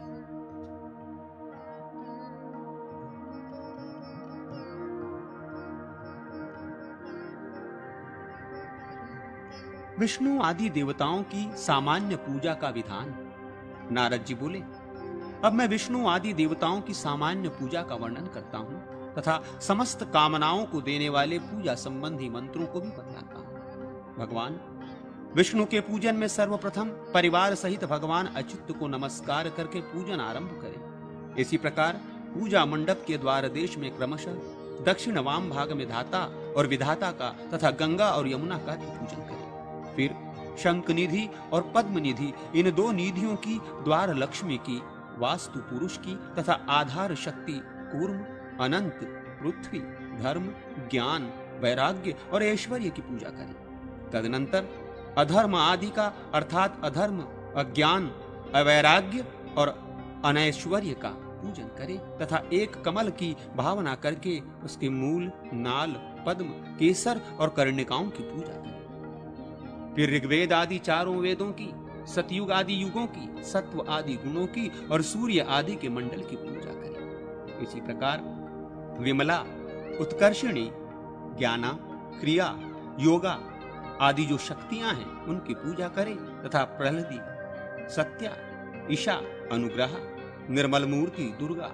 विष्णु आदि देवताओं की सामान्य पूजा का विधान। नारद जी बोले, अब मैं विष्णु आदि देवताओं की सामान्य पूजा का वर्णन करता हूँ तथा समस्त कामनाओं को देने वाले पूजा संबंधी मंत्रों को भी बताता हूँ। भगवान विष्णु के पूजन में सर्वप्रथम परिवार सहित भगवान अच्युत को नमस्कार करके पूजन आरंभ करें। इसी प्रकार पूजा मंडप के द्वार देश में क्रमशः दक्षिण वाम भाग में धाता और विधाता का तथा गंगा और यमुना का भी पूजन करें। फिर शंख निधि और पद्म निधि, इन दो निधियों की, द्वार लक्ष्मी की, वास्तु पुरुष की तथा आधार शक्ति कूर्म, अनंत, पृथ्वी, धर्म, ज्ञान, वैराग्य और ऐश्वर्य की पूजा करें। तदनंतर अधर्म आदि का अर्थात अधर्म, अज्ञान, अवैराग्य और अनैश्वर्य का पूजन करें तथा एक कमल की भावना करके उसके मूल, नाल, पद्म, केसर और कर्णिकाओं की पूजा करें। फिर ऋग्वेद आदि चारों वेदों की, सतयुग आदि युगों की, सत्व आदि गुणों की और सूर्य आदि के मंडल की पूजा करें। इसी प्रकार विमला, उत्कर्षिणी, ज्ञाना, क्रिया, योगा आदि जो शक्तियां हैं उनकी पूजा करें तथा प्रहलदी, सत्या, ईशा, अनुग्रह, निर्मल मूर्ति दुर्गा,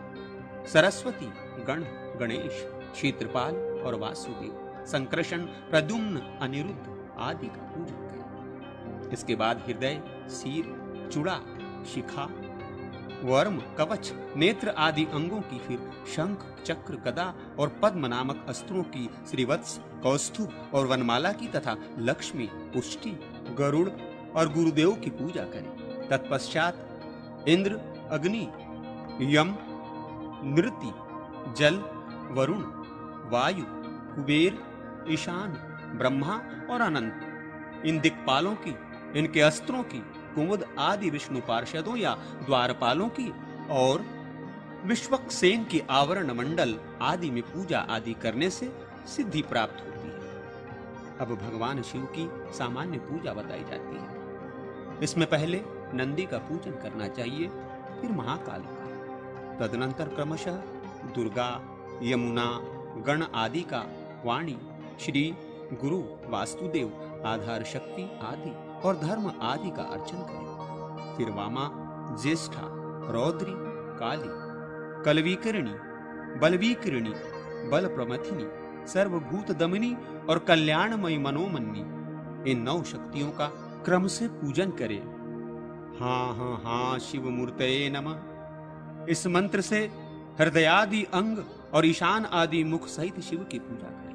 सरस्वती, गण, गणेश, क्षेत्रपाल और वासुदेव, संकर्षण, प्रद्युम्न, अनिरुद्ध आदि का पूजन करें। इसके बाद हृदय, सिर, चूड़ा, शिखा, वर्म, कवच, नेत्र आदि अंगों की, फिर शंख, चक्र, गदा और पद्म नामक अस्त्रों की, श्रीवत्स, कौस्तुभ और वनमाला की तथा लक्ष्मी, पुष्टि, गरुड़ और गुरुदेव की पूजा करें। तत्पश्चात इंद्र, अग्नि, यम, नृति, जल, वरुण, वायु, कुबेर, ईशान, ब्रह्मा और अनंत, इन दिक्पालों की, इनके अस्त्रों की, कुमुद आदि विष्णु पार्षदों या द्वारपालों की और विश्वक्सेन की आवरण मंडल आदि में पूजा आदि करने से सिद्धि प्राप्त होती है। अब भगवान शिव की सामान्य पूजा बताई जाती है। इसमें पहले नंदी का पूजन करना चाहिए, फिर महाकाल का, तदनंतर क्रमशः दुर्गा, यमुना, गण आदि का, वाणी, श्री, गुरु, वास्तुदेव, आधार शक्ति आदि और धर्म आदि का अर्चन करें। फिर वामा, ज्येष्ठा, रौद्री, काली, कलवीकरणी, बलवीकरणी, बल प्रमथिनी, सर्वभूत दमनी और कल्याणमयी मनोमनी, इन नौ शक्तियों का क्रम से पूजन करें। हाँ हाँ हाँ शिव मूर्तये नमः, इस मंत्र से हृदयादि अंग और ईशान आदि मुख सहित शिव की पूजा करें।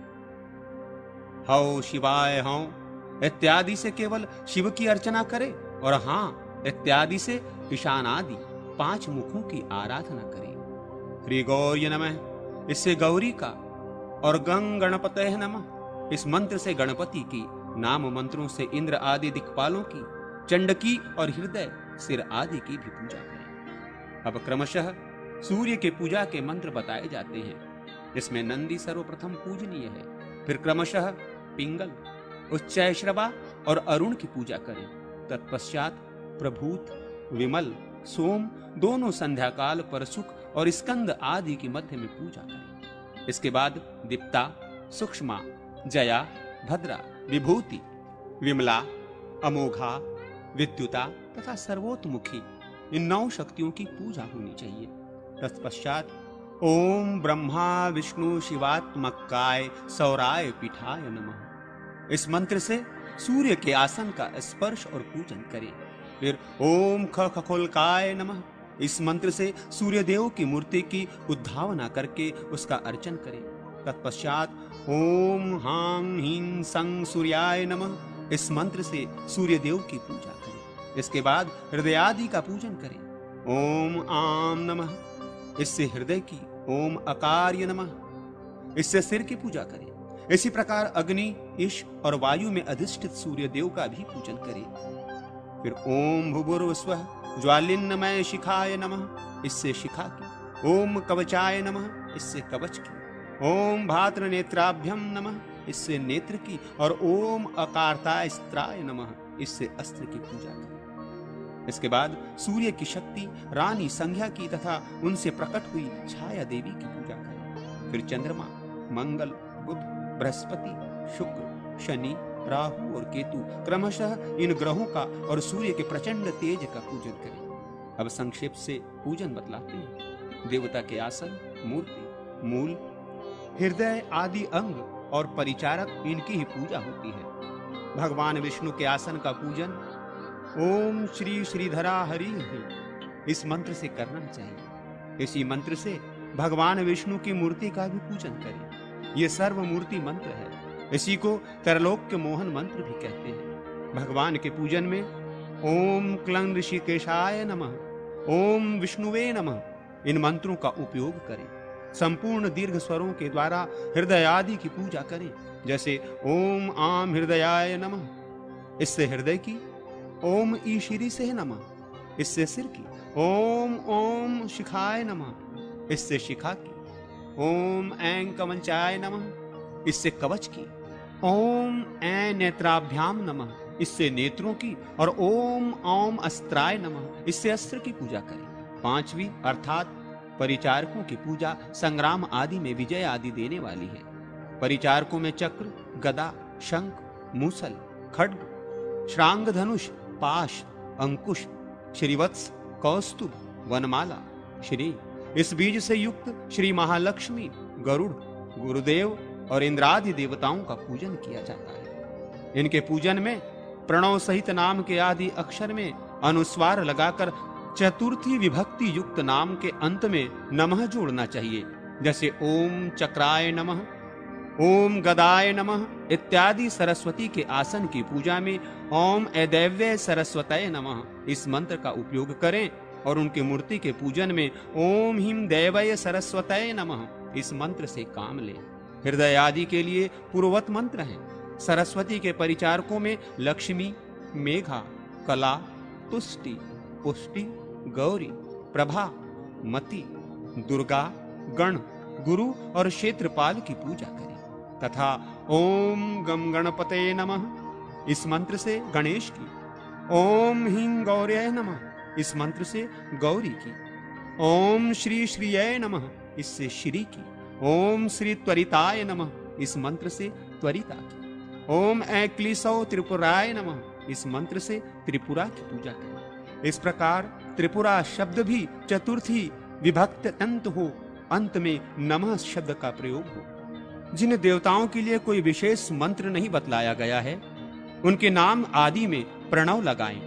हौ शिवाय हौ इत्यादि से केवल शिव की अर्चना करे और हाँ इत्यादि से ईशान आदि पांच मुखों की आराधना करे। श्री गौरी नमः, इससे गौरी का, और गंग गणपतये नमः, इस मंत्र से गणपति की, नाम मंत्रों से इंद्र आदि दिक्पालों की, चंडकी और हृदय, सिर आदि की भी पूजा करें। अब क्रमशः सूर्य के पूजा के मंत्र बताए जाते हैं। इसमें नंदी सर्वप्रथम पूजनीय है, फिर क्रमशः पिंगल, उच्चैश्रवा और अरुण की पूजा करें। तत्पश्चात प्रभूत, विमल, सोम दोनों संध्याकाल पर सुख और स्कंद आदि के मध्य में पूजा करें। इसके बाद दीप्ता, सूक्ष्मा, जया, भद्रा, विभूति, विमला, अमोघा, विद्युता तथा सर्वोत्मुखी, इन नौ शक्तियों की पूजा होनी चाहिए। तत्पश्चात ओम ब्रह्मा विष्णु शिवात्मकाय सौराय पीठाय नमः, इस मंत्र से सूर्य के आसन का स्पर्श और पूजन करें। फिर ओम ख खखोलकाय नमः, इस मंत्र से सूर्य देव की मूर्ति की उद्धावना करके उसका अर्चन करें। तत्पश्चात ओम हां ह्रीं सं सूर्याय नमः, इस मंत्र से सूर्य देव की पूजा करें। इसके बाद हृदयादि का पूजन करें। ओम आम नमः, इससे हृदय की, ओम अकार्य नमः, इससे सिर की पूजा करें। इसी प्रकार अग्नि, ईश और वायु में अधिष्ठित सूर्य देव का भी पूजन करें। फिर ओम भूभुर्वस्वः ज्वालिन्मय शिखाय नमः, इससे शिखा की, ओम कवचाय नमः, इससे कवच की, ओम भात्र नेत्राभ्यम नमः, इससे नेत्र की और ओम अकार्तास्त्राय नमः, इससे अस्त्र की पूजा करें। इसके बाद सूर्य की शक्ति रानी संध्या की तथा उनसे प्रकट हुई छाया देवी की पूजा करें। फिर चंद्रमा, मंगल, बुध, बृहस्पति, शुक्र, शनि, राहु और केतु क्रमशः इन ग्रहों का और सूर्य के प्रचंड तेज का पूजन करें। अब संक्षेप से पूजन बतलाते हैं। देवता के आसन, मूर्ति, मूल, हृदय आदि अंग और परिचारक इनकी ही पूजा होती है। भगवान विष्णु के आसन का पूजन ओम श्री श्रीधरा हरि इस मंत्र से करना चाहिए। इसी मंत्र से भगवान विष्णु की मूर्ति का भी पूजन करें। यह सर्वमूर्ति मंत्र है। इसी को त्रैलोक्य मोहन मंत्र भी कहते हैं। भगवान के पूजन में ओम क्लं ऋषिकेशाय नमः, ओम विष्णुवे नमः इन मंत्रों का उपयोग करें। संपूर्ण दीर्घ स्वरों के द्वारा हृदय आदि की पूजा करें, जैसे ओम आम हृदयाय नमः इससे हृदय की, ओम ईशिरी से नमः इससे सिर की, ओम ओम शिखाय नमः इससे शिखा की, ओम ऐं कवचाय नमः इससे कवच की, ओम ऐं नेत्राभ्याम नमः इससे नेत्रों की और ओम ओम अस्त्राय नमः इससे अस्त्र की पूजा करें। पांचवी अर्थात परिचारकों की पूजा संग्राम आदि में विजय आदि देने वाली है। परिचारकों में चक्र, गदा, शंख, मूसल, खड्ग, श्रांग धनुष, पाश, अंकुश, श्रीवत्स, कौस्तुभ, वनमाला, श्री इस बीज से युक्त श्री महालक्ष्मी, गरुड़, गुरुदेव और इंद्रादि देवताओं का पूजन किया जाता है। इनके पूजन में प्रणव सहित नाम के आदि अक्षर में अनुस्वार लगाकर चतुर्थी विभक्ति युक्त नाम के अंत में नमः जोड़ना चाहिए, जैसे ओम चक्राय नमः, ओम गदाय नमः इत्यादि। सरस्वती के आसन की पूजा में ओम ऐदैव्य सरस्वतये नमः इस मंत्र का उपयोग करें और उनके मूर्ति के पूजन में ओम हिम दैवय सरस्वतये नमः इस मंत्र से काम लें। हृदय आदि के लिए पूर्ववत मंत्र हैं। सरस्वती के परिचारकों में लक्ष्मी, मेघा, कला, तुष्टि, पुष्टि, गौरी, प्रभा, मति, दुर्गा, गण, गुरु और क्षेत्रपाल की पूजा करें तथा ओम गम गणपते नमः इस मंत्र से गणेश की, ओम ह्रीं गौर्यै नमः इस मंत्र से गौरी की, ओम श्री श्रीयै नमः इससे श्री की, ओम श्री त्वरिताय नमः इस मंत्र से त्वरिता की, ओम ऐक्लिसौ त्रिपुराय नमः इस मंत्र से त्रिपुरा की पूजा करें। इस प्रकार त्रिपुरा शब्द भी चतुर्थी विभक्त अंत हो, अंत में नमः शब्द का प्रयोग हो। जिन देवताओं के लिए कोई विशेष मंत्र नहीं बतलाया गया है, उनके नाम आदि में प्रणव लगाएं।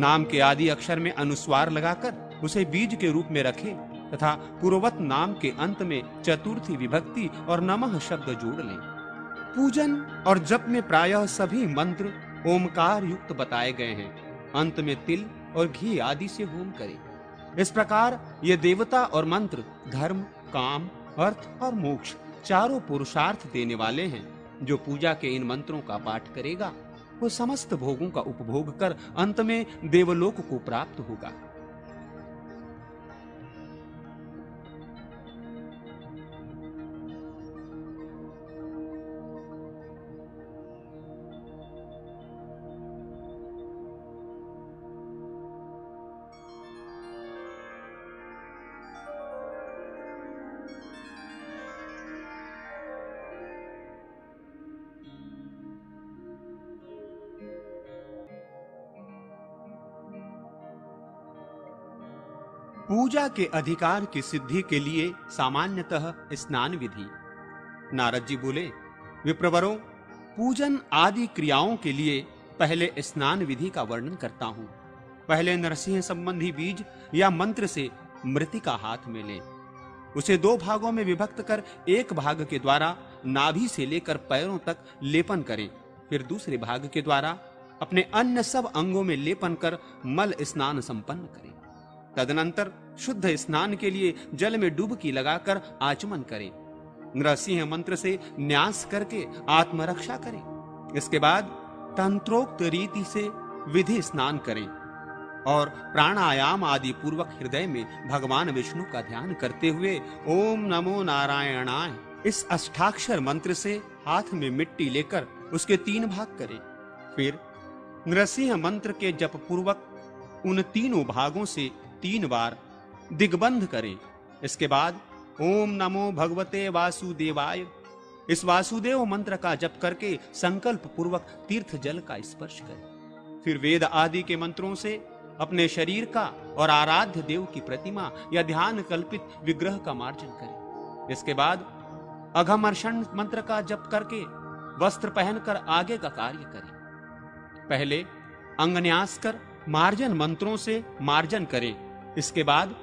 नाम के आदि अक्षर में अनुस्वार लगाकर उसे बीज के रूप में रखें तथा पूर्ववत नाम के अंत में चतुर्थी विभक्ति और नमः शब्द जोड़ लें। पूजन और जप में प्रायः सभी मंत्र ओमकार युक्त बताए गए हैं। अंत में तिल और घी आदि से होम करें। इस प्रकार ये देवता और मंत्र धर्म, काम, अर्थ और मोक्ष चारों पुरुषार्थ देने वाले हैं। जो पूजा के इन मंत्रों का पाठ करेगा वो समस्त भोगों का उपभोग कर अंत में देवलोक को प्राप्त होगा। पूजा के अधिकार की सिद्धि के लिए सामान्यतः स्नान विधि। नारद जी बोले, विप्रवरों, पूजन आदि क्रियाओं के लिए पहले स्नान विधि का वर्णन करता हूँ। पहले नरसिंह संबंधी बीज या मंत्र से मृत्तिका हाथ में लें। उसे दो भागों में विभक्त कर एक भाग के द्वारा नाभि से लेकर पैरों तक लेपन करें, फिर दूसरे भाग के द्वारा अपने अन्य सब अंगों में लेपन कर मल स्नान संपन्न करें। तदनंतर शुद्ध स्नान के लिए जल में डुबकी लगाकर आचमन करें। नरसिंह मंत्र से न्यास करके आत्मरक्षा करें। इसके बाद तंत्रोक्त रीति से विधि स्नान करें और प्राणायाम आदि पूर्वक हृदय में भगवान विष्णु का ध्यान करते हुए ओम नमो नारायणाय इस अष्टाक्षर मंत्र से हाथ में मिट्टी लेकर उसके तीन भाग करें। फिर नरसिंह मंत्र के जप पूर्वक उन तीनों भागों से तीन बार दिग्बंध करें। इसके बाद ओम नमो भगवते वासुदेवाय इस वासुदेव मंत्र का जप करके संकल्प पूर्वक तीर्थ जल का स्पर्श करें। फिर वेद आदि के मंत्रों से अपने शरीर का और आराध्य देव की प्रतिमा या ध्यान कल्पित विग्रह का मार्जन करें। इसके बाद अघमर्षण मंत्र का जप करके वस्त्र पहनकर आगे का कार्य करें। पहले अंगन्यास कर मार्जन मंत्रों से मार्जन करें। इसके बाद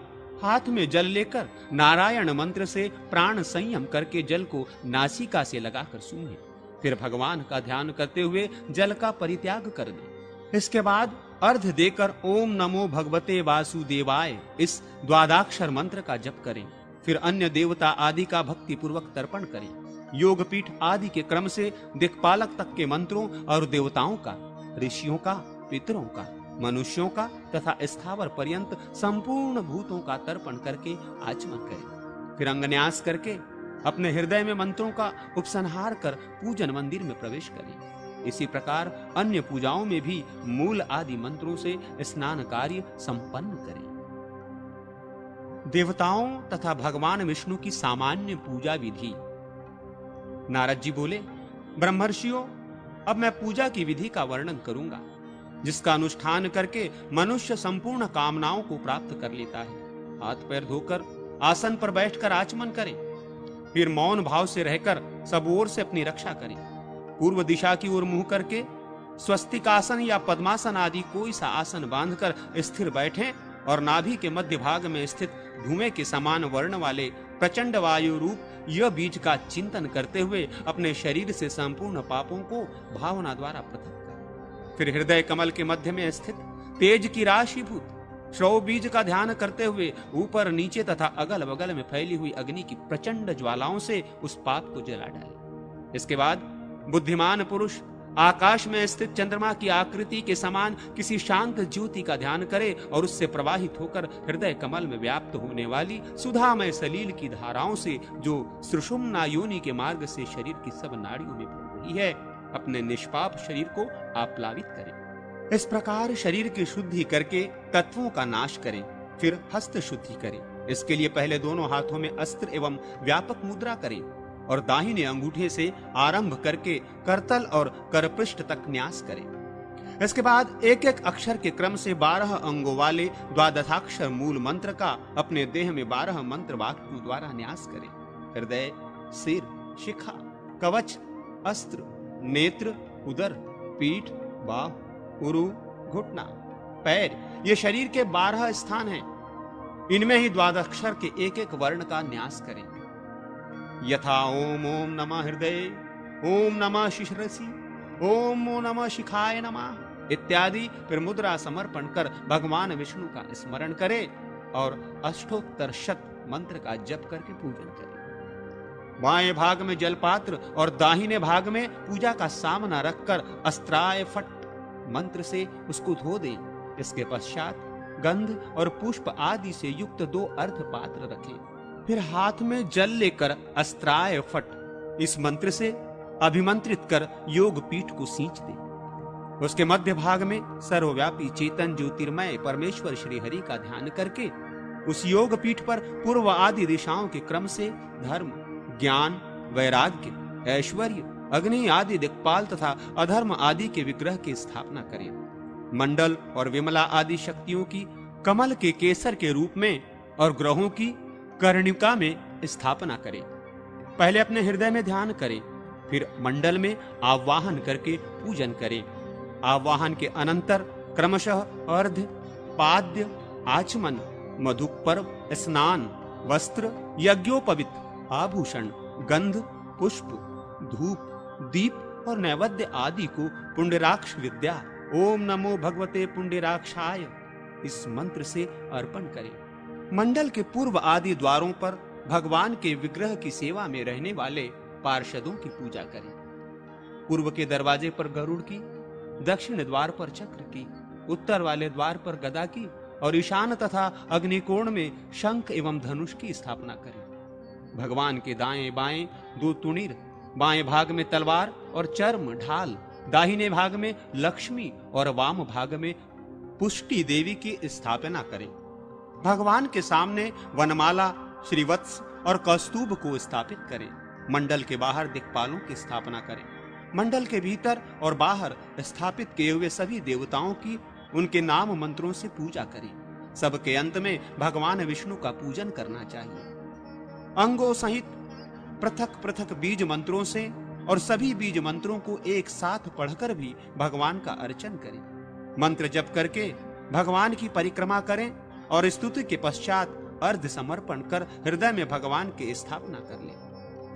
हाथ में जल लेकर नारायण मंत्र से प्राण संयम करके जल को नासिका से लगाकर सूंघें। फिर भगवान का ध्यान करते हुए जल का परित्याग कर दें। इसके बाद अर्ध देकर ओम नमो भगवते वासुदेवाय इस द्वादशाक्षर मंत्र का जप करें। फिर अन्य देवता आदि का भक्ति पूर्वक तर्पण करें। योगपीठ आदि के क्रम से दिक्पालक तक के मंत्रों और देवताओं का, ऋषियों का, पितरों का, मनुष्यों का तथा स्थावर पर्यंत संपूर्ण भूतों का तर्पण करके आचमन करें। फिर अंगन्यास करके अपने हृदय में मंत्रों का उपसंहार कर पूजन मंदिर में प्रवेश करें। इसी प्रकार अन्य पूजाओं में भी मूल आदि मंत्रों से स्नान कार्य संपन्न करें। देवताओं तथा भगवान विष्णु की सामान्य पूजा विधि। नारद जी बोले, ब्रह्मर्षियों, अब मैं पूजा की विधि का वर्णन करूंगा जिसका अनुष्ठान करके मनुष्य संपूर्ण कामनाओं को प्राप्त कर लेता है। हाथ पैर धोकर आसन पर बैठकर आचमन करें। फिर मौन भाव से रहकर सब ओर से अपनी रक्षा करें। पूर्व दिशा की ओर मुंह करके स्वस्तिक आसन या पद्मासन आदि कोई सा आसन बांधकर स्थिर बैठें और नाभि के मध्य भाग में स्थित धुएं के समान वर्ण वाले प्रचंड वायु रूप यह बीज का चिंतन करते हुए अपने शरीर से संपूर्ण पापों को भावना द्वारा पृथक। फिर हृदय कमल के मध्य में स्थित तेज की राशिभूत श्रौ बीज का ध्यान करते हुए ऊपर नीचे तथा अगल बगल में फैली हुई अग्नि की प्रचंड ज्वालाओं से उस पाप को जला डाले। इसके बाद बुद्धिमान पुरुष आकाश में स्थित चंद्रमा की आकृति के समान किसी शांत ज्योति का ध्यान करे और उससे प्रवाहित होकर हृदय कमल में व्याप्त होने वाली सुधामय सलील की धाराओं से जो सुषुम्ना योनि के मार्ग से शरीर की सब नाड़ियों में फैल रही है अपने निष्पाप शरीर को आप्लावित करें। इस प्रकार शरीर की शुद्धि करके तत्वों का नाश करें। फिर हस्त शुद्धि करें। इसके लिए पहले दोनों हाथों में अस्त्र एवं व्यापक मुद्रा करें और दाहिने अंगूठे से आरंभ करके करतल और करपृष्ठ तक न्यास करें। इसके बाद एक एक अक्षर के क्रम से बारह अंगों वाले द्वादशाक्षर मूल मंत्र का अपने देह में बारह मंत्र वाक्यों द्वारा न्यास करें। हृदय, सिर, शिखा, कवच, अस्त्र, नेत्र, उदर, पीठ, बाहु, उरु, घुटना, पैर, ये शरीर के बारह स्थान हैं। इनमें ही द्वादशाक्षर के एक एक वर्ण का न्यास करें। यथा ओम ओम नमः हृदय, ओम नमः शिरसि, ओम नमः शिखाय नमः इत्यादि। फिर मुद्रा समर्पण कर भगवान विष्णु का स्मरण करें और अष्टोत्तर शत मंत्र का जप करके पूजन करें। बाएं भाग में जलपात्र और दाहिने भाग में पूजा का सामना रखकर अस्त्राय फट मंत्र से उसको धो दें। इसके पश्चात गंध और पुष्प आदि से युक्त दो अर्ध पात्र रखें। फिर हाथ में जल लेकर अस्त्राय फट इस मंत्र से अभिमंत्रित कर योग पीठ को सींच दें। उसके मध्य भाग में सर्वव्यापी चेतन ज्योतिर्मय परमेश्वर श्रीहरि का ध्यान करके उस योग पीठ पर पूर्व आदि दिशाओं के क्रम से धर्म, ज्ञान, वैराग्य, ऐश्वर्य, अग्नि आदि दिक्पाल तथा अधर्म आदि के विग्रह की स्थापना करें। मंडल और विमला आदि शक्तियों की कमल के केसर के रूप में और ग्रहों की कर्णिका में स्थापना करें। पहले अपने हृदय में ध्यान करें, फिर मंडल में आवाहन करके पूजन करें। आवाहन के अनंतर क्रमशः अर्ध, पाद्य, आचमन, मधुपर्व, स्नान, वस्त्र, यज्ञोपवित, आभूषण, गंध, पुष्प, धूप, दीप और नैवेद्य आदि को पुंडराक्ष विद्या ओम नमो भगवते पुंडराक्षाय इस मंत्र से अर्पण करें। मंडल के पूर्व आदि द्वारों पर भगवान के विग्रह की सेवा में रहने वाले पार्षदों की पूजा करें। पूर्व के दरवाजे पर गरुड़ की, दक्षिण द्वार पर चक्र की, उत्तर वाले द्वार पर गदा की और ईशान तथा अग्निकोण में शंख एवं धनुष की स्थापना करें। भगवान के दाएं बाएं दो तुणीर, बाएं भाग में तलवार और चर्म ढाल, दाहिने भाग में लक्ष्मी और वाम भाग में पुष्टि देवी की स्थापना करें। भगवान के सामने वनमाला, श्रीवत्स और कस्तूब को स्थापित करें। मंडल के बाहर दिक्पालों की स्थापना करें। मंडल के भीतर और बाहर स्थापित किए हुए सभी देवताओं की उनके नाम मंत्रों से पूजा करें। सबके अंत में भगवान विष्णु का पूजन करना चाहिए। अंगों सहित पृथक पृथक बीज मंत्रों से और सभी बीज मंत्रों को एक साथ पढ़कर भी भगवान का अर्चन करें। मंत्र जप करके भगवान की परिक्रमा करें और स्तुति के पश्चात अर्ध समर्पण कर हृदय में भगवान की स्थापना कर लें।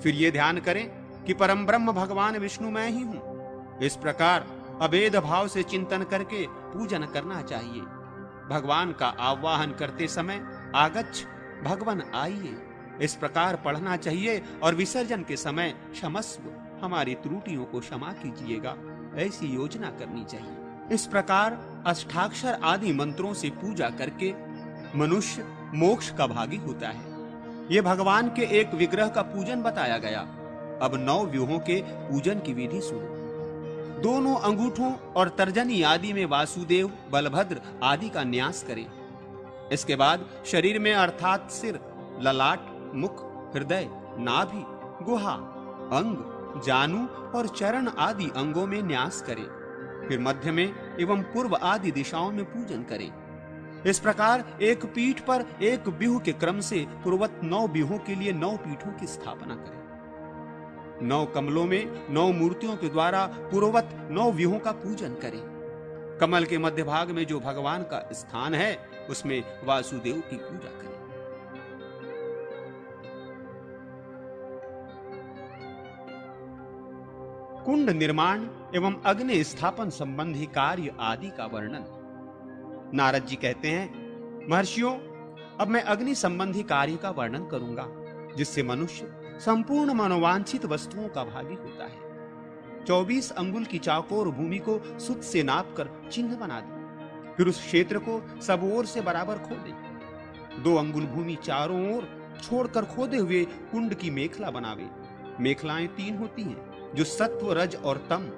फिर ये ध्यान करें कि परम ब्रह्म भगवान विष्णु मैं ही हूँ। इस प्रकार अभेद भाव से चिंतन करके पूजन करना चाहिए। भगवान का आवाहन करते समय आगच्छ भगवन आइए इस प्रकार पढ़ना चाहिए और विसर्जन के समय क्षमस्व हमारी त्रुटियों को क्षमा कीजिएगा ऐसी योजना करनी चाहिए। इस प्रकार अष्टाक्षर आदि मंत्रों से पूजा करके मनुष्य मोक्ष का भागी होता है। ये भगवान के एक विग्रह का पूजन बताया गया। अब नौ व्यूहों के पूजन की विधि सुनो। दोनों अंगूठों और तर्जनी आदि में वासुदेव बलभद्र आदि का न्यास करें। इसके बाद शरीर में अर्थात सिर, ललाट, मुख, हृदय, नाभि, गुहा, अंग, जानु और चरण आदि अंगों में न्यास करें। फिर मध्य में एवं पूर्व आदि दिशाओं में पूजन करें। इस प्रकार एक पीठ पर एक व्यूह के क्रम से पूर्वत नौ व्यूहों के लिए नौ पीठों की स्थापना करें। नौ कमलों में नौ मूर्तियों के द्वारा पूर्वत नौ व्यूहों का पूजन करें। कमल के मध्य भाग में जो भगवान का स्थान है उसमें वासुदेव की पूजा करें। कुंड निर्माण एवं अग्नि स्थापन संबंधी कार्य आदि का वर्णन। नारद जी कहते हैं, महर्षियों, अब मैं अग्नि संबंधी कार्य का वर्णन करूंगा जिससे मनुष्य संपूर्ण मनोवांछित वस्तुओं का भागी होता है। चौबीस अंगुल की चाकोर भूमि को सुत से नापकर चिन्ह बना दे। फिर उस क्षेत्र को सब ओर से बराबर खोदे। दो अंगुल भूमि चारों ओर छोड़कर खोदे हुए कुंड की मेखला बनावे। मेखलाएं तीन होती हैं जो सत्व, रज और तम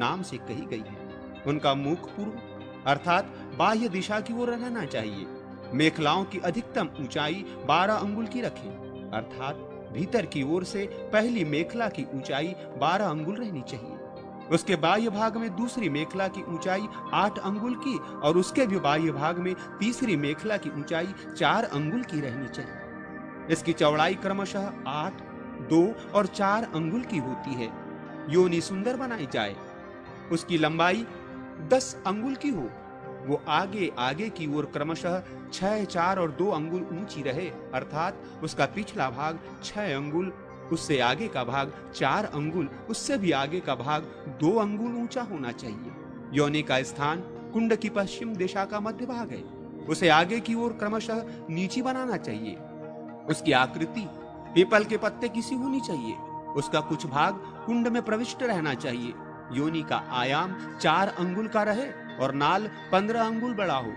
नाम से कही गई है। उनका मुख पूर्व अर्थात बाह्य दिशा की ओर रहना चाहिए। मेखलाओं की अधिकतम ऊंचाई बारह अंगुल की रखें, अर्थात भीतर की ओर से पहली मेखला की ऊंचाई बारह अंगुल रहनी चाहिए। उसके बाह्य भाग में दूसरी मेखला की ऊंचाई आठ अंगुल की और उसके भी बाह्य भाग में तीसरी मेखला की ऊंचाई चार अंगुल की रहनी चाहिए। इसकी चौड़ाई क्रमशः आठ, दो और चार अंगुल की होती है। योनि सुंदर बनाई जाए। उसकी लंबाई दस अंगुल की हो। वो आगे आगे की ओर क्रमशः छह, चार और दो अंगुल ऊंची रहे, अर्थात उसका पिछला भाग छह अंगुल, उससे आगे का भाग चार अंगुल, उससे भी आगे का भाग दो अंगुल ऊंचा होना चाहिए। योनि का स्थान कुंड की पश्चिम दिशा का मध्य भाग है। उसे आगे की ओर क्रमशः नीची बनाना चाहिए। उसकी आकृति पीपल के पत्ते की सी होनी चाहिए। उसका कुछ भाग कुंड में प्रविष्ट रहना चाहिए। योनि का आयाम चार अंगुल का रहे और नाल पंद्रह अंगुल बड़ा हो।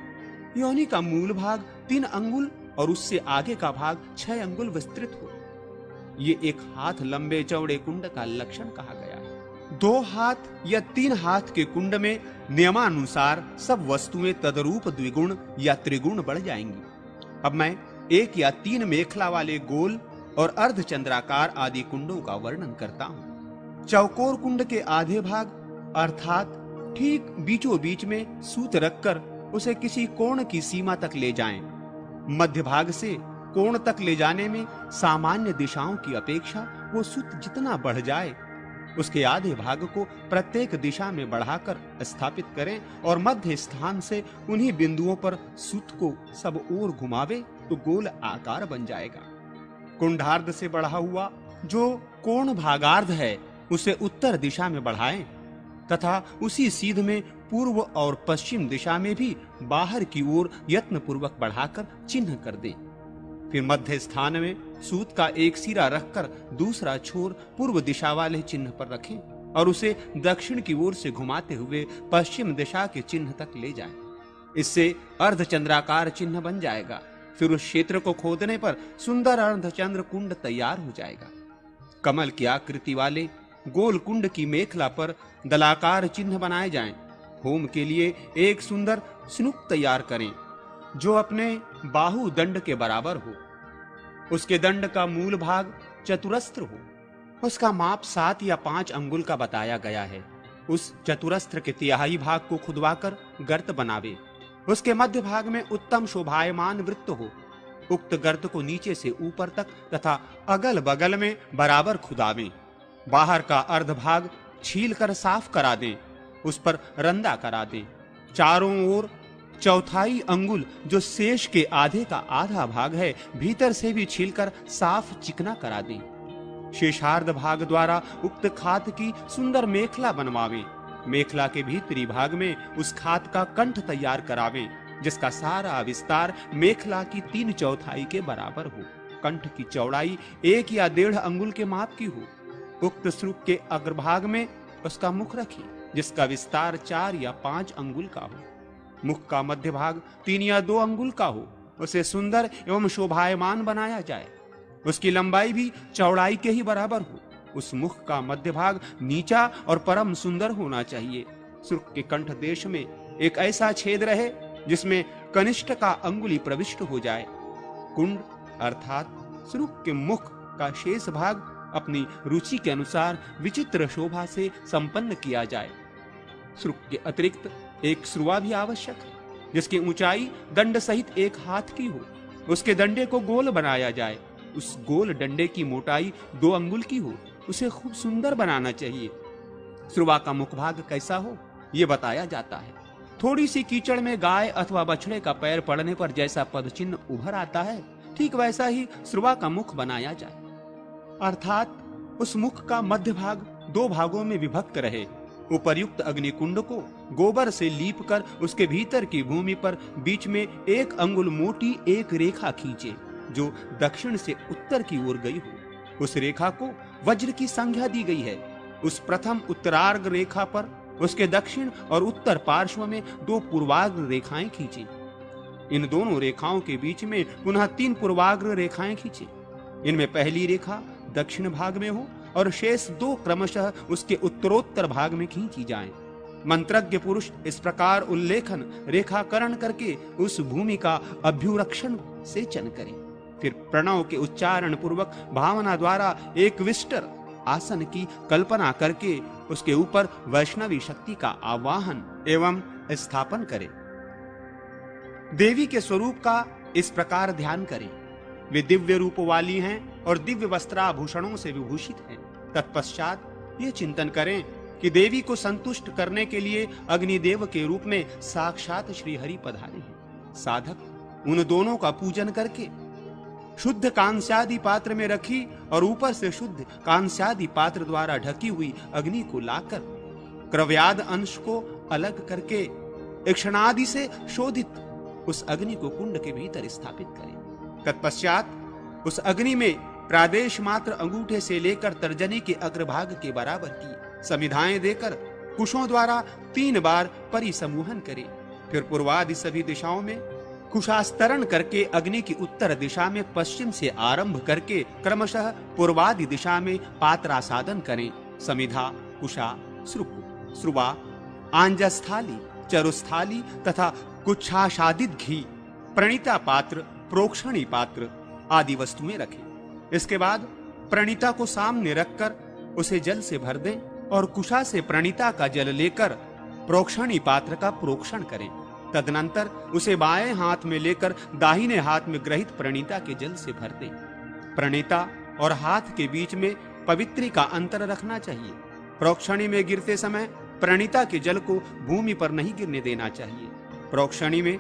योनि का मूल भाग तीन अंगुल और उससे आगे का भाग छह अंगुल विस्तृत हो। ये एक हाथ लंबे चौड़े कुंड का लक्षण कहा गया है। दो हाथ या तीन हाथ के कुंड में नियमानुसार सब वस्तुएं तदरूप द्विगुण या त्रिगुण बढ़ जाएंगी। अब मैं एक या तीन मेखला वाले गोल और अर्ध चंद्राकार आदि कुंडों का वर्णन करता हूँ। चौकोर कुंड के आधे भाग अर्थात ठीक बीचों बीच में सूत रखकर उसे किसी कोण की सीमा तक ले जाएं। मध्य भाग से कोण तक ले जाने में सामान्य दिशाओं की अपेक्षा वो सूत जितना बढ़ जाए उसके आधे भाग को प्रत्येक दिशा में बढ़ाकर स्थापित करें और मध्य स्थान से उन्हीं बिंदुओं पर सूत को सब ओर घुमावे तो गोल आकार बन जाएगा। कुंडार्ध से बढ़ा हुआ जो कोण भागार्ध है उसे उत्तर दिशा में बढ़ाएं तथा उसी सीध में पूर्व और पश्चिम दिशा में भी बाहर की ओर यत्नपूर्वक बढ़ाकर चिन्ह कर दें। फिर मध्य स्थान में सूत का एक सिरा रखकर दूसरा छोर पूर्व दिशा वाले चिन्ह पर रखें और उसे दक्षिण की ओर से घुमाते हुए पश्चिम दिशा के चिन्ह तक ले जाएं। इससे अर्धचंद्राकार चिन्ह बन जाएगा। फिर उस क्षेत्र को खोदने पर सुंदर अर्धचंद्र कुंड तैयार हो जाएगा। कमल की आकृति वाले गोल कुंड की मेखला पर दलाकार चिन्ह बनाए जाएं। होम के लिए एक सुंदर स्नूप तैयार करें जो अपने बाहु दंड के बराबर हो। उसके दंड का मूल भाग चतुरस्त्र हो। उसका माप सात या पांच अंगुल का बताया गया है। उस चतुरस्त्र के तिहाई भाग को खुदवाकर गर्त बनावे। उसके मध्य भाग में उत्तम शोभायमान वृत्त हो। उक्त गर्त को नीचे से ऊपर तक तथा अगल बगल में बराबर खुदावे। बाहर का अर्ध भाग छील कर साफ करा दें, उस पर रंदा करा दें। चारों ओर चौथाई अंगुल जो शेष के आधे का आधा भाग है, भीतर से भी छील कर साफ चिकना करा दें। शेषार्ध भाग द्वारा उक्त खात की सुंदर मेखला बनवावें। मेखला के भीतरी भाग में उस खात का कंठ तैयार करावें, जिसका सारा विस्तार मेखला की तीन चौथाई के बराबर हो। कंठ की चौड़ाई एक या डेढ़ अंगुल के माप की हो। उक्त स्रूप के अग्रभाग में उसका मुख रखें, जिसका विस्तार चार या पांच अंगुल का हो। मुख का मध्य भाग तीन या दो अंगुल का हो। उसे सुंदर एवं शोभायमान बनाया जाए। उसकी लंबाई भी चौड़ाई के ही बराबर हो। उस मुख का मध्य भाग नीचा और परम सुंदर होना चाहिए। सुर्ख के कंठ देश में एक ऐसा छेद रहे जिसमें कनिष्ठ का अंगुली प्रविष्ट हो जाए। कुंड अर्थात सुर्ख के मुख का शेष भाग अपनी रुचि के अनुसार विचित्र शोभा से संपन्न किया जाए। सुर्ख के अतिरिक्त एक श्रुआ भी आवश्यक है, जिसकी ऊंचाई दंड सहित एक हाथ की हो। उसके दंडे को गोल बनाया जाए। उस गोल डंडे की मोटाई दो अंगुल की हो। उसे खूब सुंदर बनाना चाहिए। श्रुवा का मुखभाग कैसा हो, यह बताया जाता है। थोड़ी सी कीचड़ में गाय अथवा बछड़े का पैर पड़ने पर जैसा पदचिन्ह उभर आता है, ठीक वैसा ही श्रुवा का मुख बनाया जाए। अर्थात उस मुख का मध्य भाग दो भागों में विभक्त रहे। उपर्युक्त अग्निकुंड को गोबर से लीपकर उसके भीतर की भूमि पर बीच में एक अंगुल मोटी एक रेखा खींचे, जो दक्षिण से उत्तर की ओर गई हो। उस रेखा को वज्र की संख्या दी गई है। उस प्रथम उत्तरार्ग रेखा पर उसके दक्षिण और उत्तर पार्श्व में दो पूर्वाग्र रेखाएं खींचे। इन दोनों रेखाओं के बीच में पुनः तीन पूर्वाग्र रेखाएं खींचे। इनमें पहली रेखा दक्षिण भाग में हो और शेष दो क्रमशः उसके उत्तरोत्तर भाग में खींची जाएं। मंत्रज्ञ पुरुष इस प्रकार उल्लेखन रेखाकरण करके उस भूमि का अभ्युरक्षण सेचन करें। फिर प्रणव के उच्चारण पूर्वक भावना द्वारा एक विस्तर आसन की कल्पना करके उसके ऊपर वैष्णवी शक्ति का आवाहन एवं स्थापन करें। देवी के स्वरूप का इस प्रकार ध्यान करें। वे दिव्य रूप वाली हैं और दिव्य वस्त्राभूषणों से विभूषित हैं। तत्पश्चात ये चिंतन करें कि देवी को संतुष्ट करने के लिए अग्निदेव के रूप में साक्षात श्रीहरि पधारे हैं। साधक उन दोनों का पूजन करके शुद्ध कांस्यादि पात्र में रखी और ऊपर से शुद्ध कांस्यादि पात्र द्वारा ढकी हुई अग्नि को लाकर क्रव्याद अंश को अलग करके इक्षणादि से शोधित उस अग्नि को कुंड के भीतर स्थापित करें। तत्पश्चात उस अग्नि में प्रादेश मात्र अंगूठे से लेकर तर्जनी के अग्रभाग के बराबर की समिधाएं देकर कुशों द्वारा तीन बार परिसमूहन करें। फिर पूर्वादि सभी दिशाओं में कुशास्तरण करके अग्नि की उत्तर दिशा में पश्चिम से आरंभ करके क्रमशः पूर्वादि दिशा में पात्रासादन करें। समिधा, कुशा, श्रुप, श्रुवा, आंजस्थाली, चरुस्थाली तथा कुच्छाशादित घी, प्रणीता पात्र, प्रोक्षणी पात्र आदि वस्तुएं रखें। इसके बाद प्रणीता को सामने रखकर उसे जल से भर दें और कुशा से प्रणीता का जल लेकर प्रोक्षणी पात्र का प्रोक्षण करें। तदनंतर उसे बाएं हाथ में लेकर दाहिने हाथ में ग्रहित प्रणीता के जल से भर दें। प्रणीता और हाथ के बीच में पवित्री का अंतर रखना चाहिए। प्रोक्षणी में गिरते समय प्रणीता के जल को भूमि पर नहीं गिरने देना चाहिए। प्रोक्षणी में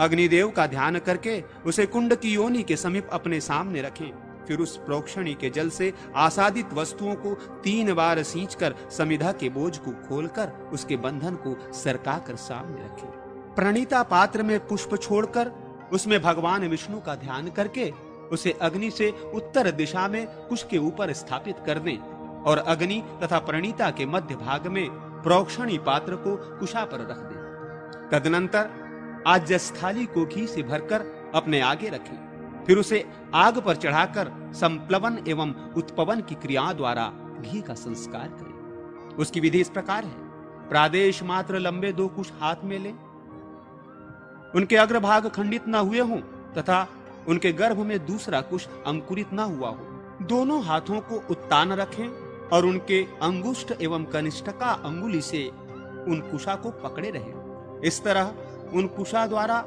अग्निदेव का ध्यान करके उसे कुंड की योनि के समीप अपने सामने रखें। फिर उस प्रोक्षणी के जल से आसादित वस्तुओं को तीन बार सींचकर समिधा के बोझ को खोलकर उसके बंधन को सरकाकर सामने रखें। प्रणीता पात्र में पुष्प छोड़कर उसमें भगवान विष्णु का ध्यान करके उसे अग्नि से उत्तर दिशा में कुश के ऊपर स्थापित कर दें और अग्नि तथा प्रणीता के मध्य भाग में प्रोक्षणी पात्र को कुशा पर रख दें। तदनंतर आज्यस्थाली को घी से भरकर अपने आगे रखें। फिर उसे आग पर चढ़ाकर संप्लवन एवं उत्पवन की क्रिया द्वारा घी का संस्कार करें। उसकी विधि इस प्रकार है। प्रादेश मात्र लंबे दो कुश हाथ में लें, उनके अग्रभाग खंडित न हुए हों तथा उनके गर्भ में दूसरा कुश अंकुरित न हुआ हो। दोनों हाथों को उत्तान रखें और उनके अंगुष्ठ एवं कनिष्ठिका अंगुली से उन कुशा को पकड़े रहें। इस तरह उन कुशा द्वारा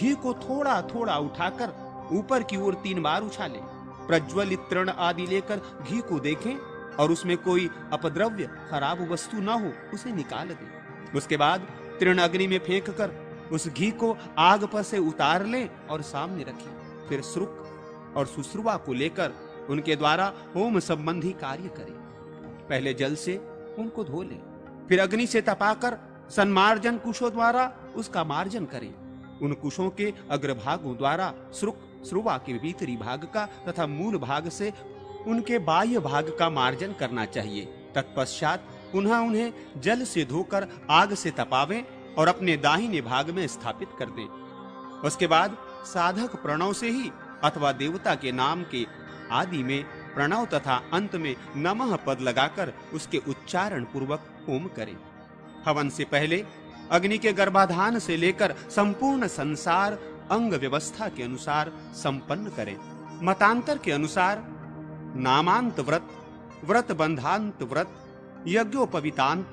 घी को थोड़ा थोड़ा उठाकर ऊपर की ओर तीन बार उछालें। प्रज्वलित तृण आदि लेकर घी को देखें और उसमें कोई अपद्रव्य खराब वस्तु न हो उसे निकाल दें। उसके बाद तृण अग्नि में फेंक कर उस घी को आग पर से उतार लें और सामने रखें। फिर श्रुक और सुश्रुवा को लेकर उनके द्वारा होम संबंधी कार्य करें। पहले जल से उनको धो लें, फिर अग्नि से तपाकर सन्मार्जन कुशों द्वारा उसका मार्जन करें। उन कुशों के अग्रभागों द्वारा श्रुक श्रुवा के भीतरी भाग का तथा मूल भाग से उनके बाह्य भाग का मार्जन करना चाहिए। तत्पश्चात पुनः उन्हें जल से धोकर आग से तपावें और अपने दाहिने भाग में स्थापित कर दें। उसके बाद साधक प्रणव से ही अथवा देवता के नाम के आदि में प्रणव तथा अंत में नमः पद लगाकर उसके उच्चारण पूर्वक होम करें। हवन से पहले अग्नि के गर्भाधान से लेकर संपूर्ण संसार अंग व्यवस्था के अनुसार संपन्न करें। मतांतर के अनुसार नामांत व्रत, व्रत बंधांत व्रत, यज्ञोपवितांत,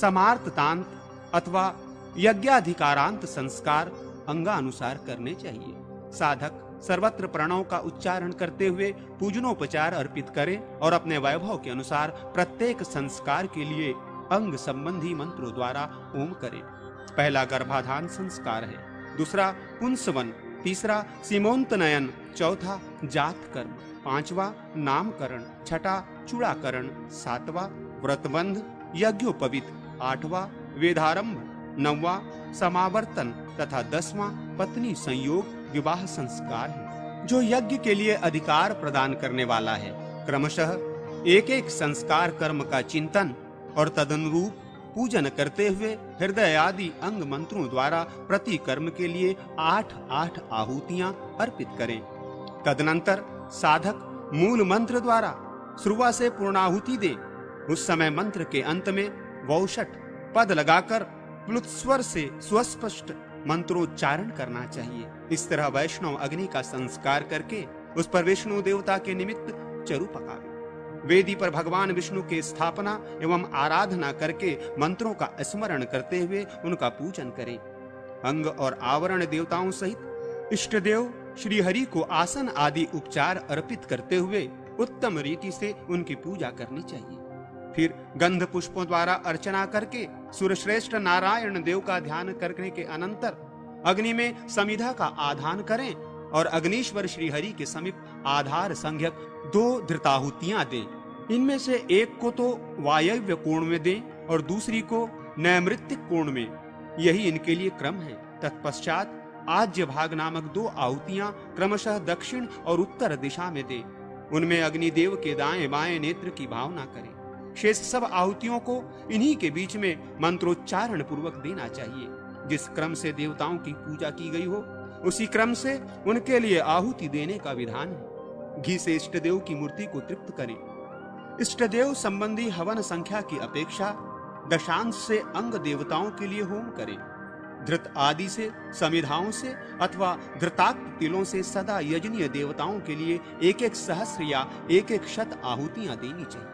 समार्थतांत अथवा यज्ञाधिकारांत संस्कार अंगानुसार करने चाहिए। साधक सर्वत्र प्रणव का उच्चारण करते हुए पूजनोपचार अर्पित करें और अपने वैभव के अनुसार प्रत्येक संस्कार के लिए अंग संबंधी मंत्रों द्वारा ओम करें। पहला गर्भाधान संस्कार है, दूसरा पुंसवन, तीसरा सीमोन्तनयन, चौथा जात कर्म, पांचवा नामकरण, छठा चूड़ाकरण, सातवा व्रतबंध यज्ञोपवित, आठवा वेदारंभ, नौवा समावर्तन तथा दसवां पत्नी संयोग विवाह संस्कार है, जो यज्ञ के लिए अधिकार प्रदान करने वाला है। क्रमशः एक एक संस्कार कर्म का चिंतन और तदनुरूप पूजन करते हुए हृदय आदि अंग मंत्रों द्वारा प्रति कर्म के लिए आठ आठ आहुतियां अर्पित करें। तदनंतर साधक मूल मंत्र द्वारा श्रुवा से पूर्णाहुति दे। उस समय मंत्र के अंत में वौषट पद लगाकर प्लुतस्वर से स्वस्पष्ट मंत्रोच्चारण करना चाहिए। इस तरह वैष्णव अग्नि का संस्कार करके उस पर विष्णु देवता के निमित्त चरु पकावे। वेदी पर भगवान विष्णु के स्थापना एवं आराधना करके मंत्रों का स्मरण करते हुए उनका पूजन करें। अंग और आवरण देवताओं सहित इष्ट देव श्री हरि को आसन आदि उपचार अर्पित करते हुए उत्तम रीति से उनकी पूजा करनी चाहिए। फिर गंध पुष्पों द्वारा अर्चना करके सुरश्रेष्ठ नारायण देव का ध्यान करने के अनंतर अग्नि में समिधा का आधान करें और अग्निश्वर श्रीहरि के समीप आधार संज्ञक दो धृताहुतियां दें। इनमें से एक को तो वायव्य कोण में दें और दूसरी को नैमृत्तिक कोण में, यही इनके लिए क्रम है। तत्पश्चात आज्य भाग नामक दो आहुतियां क्रमशः दक्षिण और उत्तर दिशा में दें। उनमें अग्निदेव के दाएं बाएं नेत्र की भावना करें। शेष सब आहुतियों को इन्हीं के बीच में मंत्रोच्चारण पूर्वक देना चाहिए। जिस क्रम से देवताओं की पूजा की गई हो उसी क्रम से उनके लिए आहुति देने का विधान है। घी से इष्ट देव की मूर्ति को तृप्त करें। इष्ट देव संबंधी हवन संख्या की अपेक्षा दशांश से अंग देवताओं के लिए होम करें। धृत आदि से, समिधाओं से अथवा धृताक्त तिलों से सदा यजनीय देवताओं के लिए एक एक सहस्र या एक एक शत आहुतियां देनी चाहिए।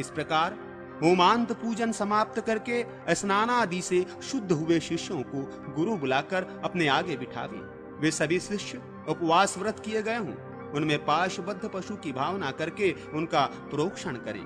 इस प्रकार होमांत पूजन समाप्त करके स्नान आदि से शुद्ध हुए शिष्यों को गुरु बुलाकर अपने आगे बिठावे। वे सभी शिष्य उपवास व्रत किए गए हों, उनमें पाशबद्ध पशु की भावना करके उनका प्रोक्षण करें।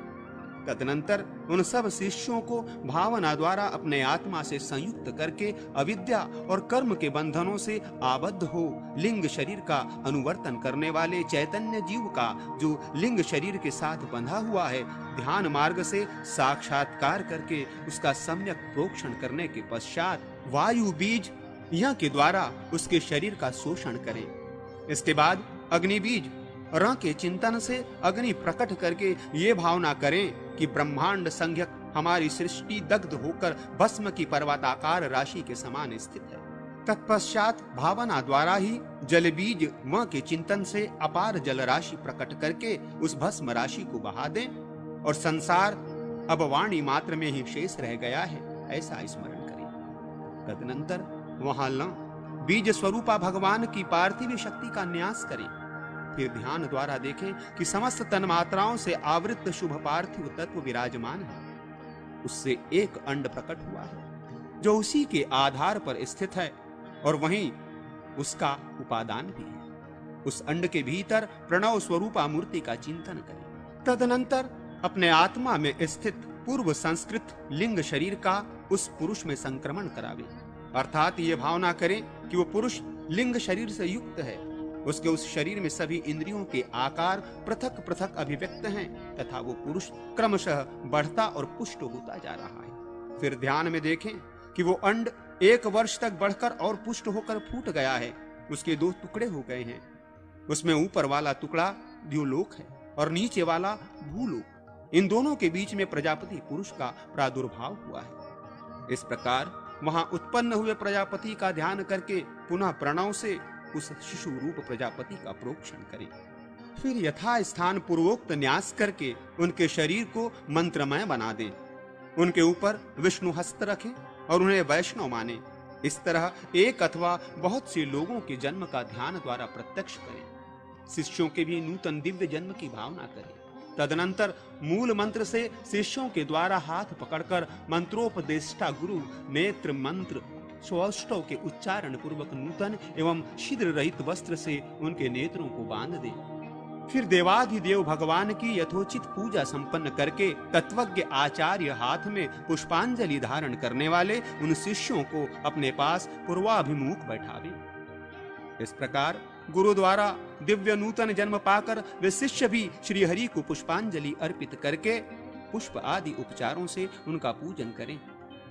तदनंतर उन सब शिष्यों को भावना द्वारा अपने आत्मा से संयुक्त करके अविद्या और कर्म के बंधनों से आबद्ध हो लिंग शरीर का अनुवर्तन करने वाले चैतन्य जीव का, जो लिंग शरीर के साथ बंधा हुआ है, ध्यान मार्ग से साक्षात्कार करके उसका सम्यक प्रोक्षण करने के पश्चात वायु बीज या के द्वारा उसके शरीर का शोषण करें। इसके बाद अग्नि बीज र के चिंतन से अग्नि प्रकट करके ये भावना करें कि ब्रह्मांड संज्ञक हमारी सृष्टि दग्ध होकर भस्म की पर्वताकार राशि के समान स्थित है। तत्पश्चात भावना द्वारा ही जल बीज म के चिंतन से अपार जल राशि प्रकट करके उस भस्म राशि को बहा दें और संसार अब वाणी मात्र में ही शेष रह गया है, ऐसा स्मरण करें। तदनंतर वहां बीज स्वरूपा भगवान की पार्थिव शक्ति का न्यास करें। फिर ध्यान द्वारा देखें कि समस्त तन्मात्राओं से आवृत शुभ पार्थिव तत्व विराजमान है। उससे एक अंड प्रकट हुआ है जो उसी के आधार पर स्थित है और वहीं उसका उपादान भी है। उस अंड के भीतर प्रणव स्वरूपा मूर्ति का चिंतन करें। तदनंतर अपने आत्मा में स्थित पूर्व संस्कृत लिंग शरीर का उस पुरुष में संक्रमण करावे, अर्थात ये भावना करें कि वो पुरुष लिंग शरीर से युक्त है। उसके उस शरीर में सभी इंद्रियों के आकार पृथक पृथक अभिव्यक्त हैं तथा वो पुरुष क्रमशः बढ़ता और पुष्ट होता जा रहा है। फिर ध्यान में देखें कि वो अंड एक वर्ष तक बढ़कर और पुष्ट होकर फूट गया है। उसके दो टुकड़े हो गए हैं। उसमें ऊपर वाला टुकड़ा द्युलोक है और नीचे वाला भूलोक। इन दोनों के बीच में प्रजापति पुरुष का प्रादुर्भाव हुआ है। इस प्रकार वहां उत्पन्न हुए प्रजापति का ध्यान करके पुनः प्रणव से उस शिशु रूप प्रजापति का प्रोक्षण करें। फिर यथा स्थान पूर्वोक्त न्यास करके उनके शरीर को मंत्रमय बना दें। उनके ऊपर विष्णु हस्त रखें और उन्हें वैष्णव माने। इस तरह एक अथवा बहुत से लोगों के जन्म का ध्यान द्वारा प्रत्यक्ष करें। शिष्यों के भी नूतन दिव्य जन्म की भावना करें। तदनंतर मूल मंत्र से शिष्यों के द्वारा हाथ पकड़कर मंत्रोपदेष्टा गुरु नेत्र मंत्र सौष्ठव के उच्चारण पूर्वक नूतन एवं छिद्र रहित वस्त्र से उनके नेत्रों को बांध दें। फिर देवाधिदेव भगवान की यथोचित पूजा संपन्न करके तत्वज्ञ आचार्य हाथ में पुष्पांजलि धारण करने वाले उन शिष्यों को अपने पास पूर्वाभिमुख बैठावे। इस प्रकार गुरु द्वारा दिव्य नूतन जन्म पाकर वे शिष्य भी श्रीहरि को पुष्पांजलि अर्पित करके पुष्प आदि उपचारों से उनका पूजन करें।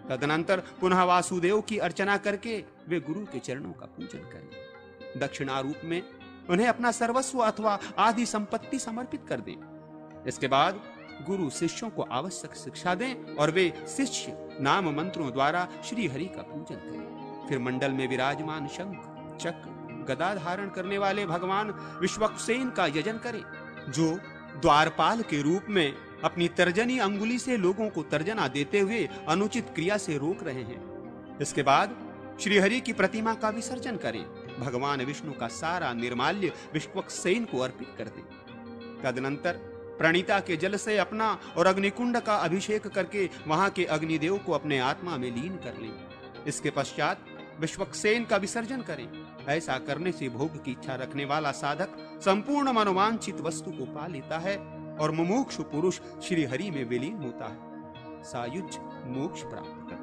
तदनंतर पुनः वासुदेव की अर्चना करके वे गुरु के चरणों का पूजन करें। दक्षिणारूप में उन्हें अपना सर्वस्व अथवा आधी संपत्ति समर्पित कर दें। इसके बाद गुरु शिष्यों को आवश्यक शिक्षा दें और वे शिष्य नाम मंत्रों द्वारा श्री हरि का पूजन करें। फिर मंडल में विराजमान शंख चक्र गदा धारण करने वाले भगवान विश्वक्सेन का यजन करें, जो द्वारपाल के रूप में अपनी तर्जनी अंगुली से लोगों को तर्जना देते हुए अनुचित क्रिया से रोक रहे हैं। इसके बाद श्रीहरि की प्रतिमा का विसर्जन करें। भगवान विष्णु का सारा निर्माल्य विश्वक्सेन को अर्पित कर दें। तदनंतर प्रणीता के जल से अपना और अग्निकुंड का अभिषेक करके वहां के अग्निदेव को अपने आत्मा में लीन कर लें। इसके पश्चात विश्वक्सेन का विसर्जन करें। ऐसा करने से भोग की इच्छा रखने वाला साधक संपूर्ण मनोवांछित वस्तु को पा लेता है और मुमुक्षु पुरुष श्रीहरि में विलीन होता है, सायुज्य मोक्ष प्राप्त करता है।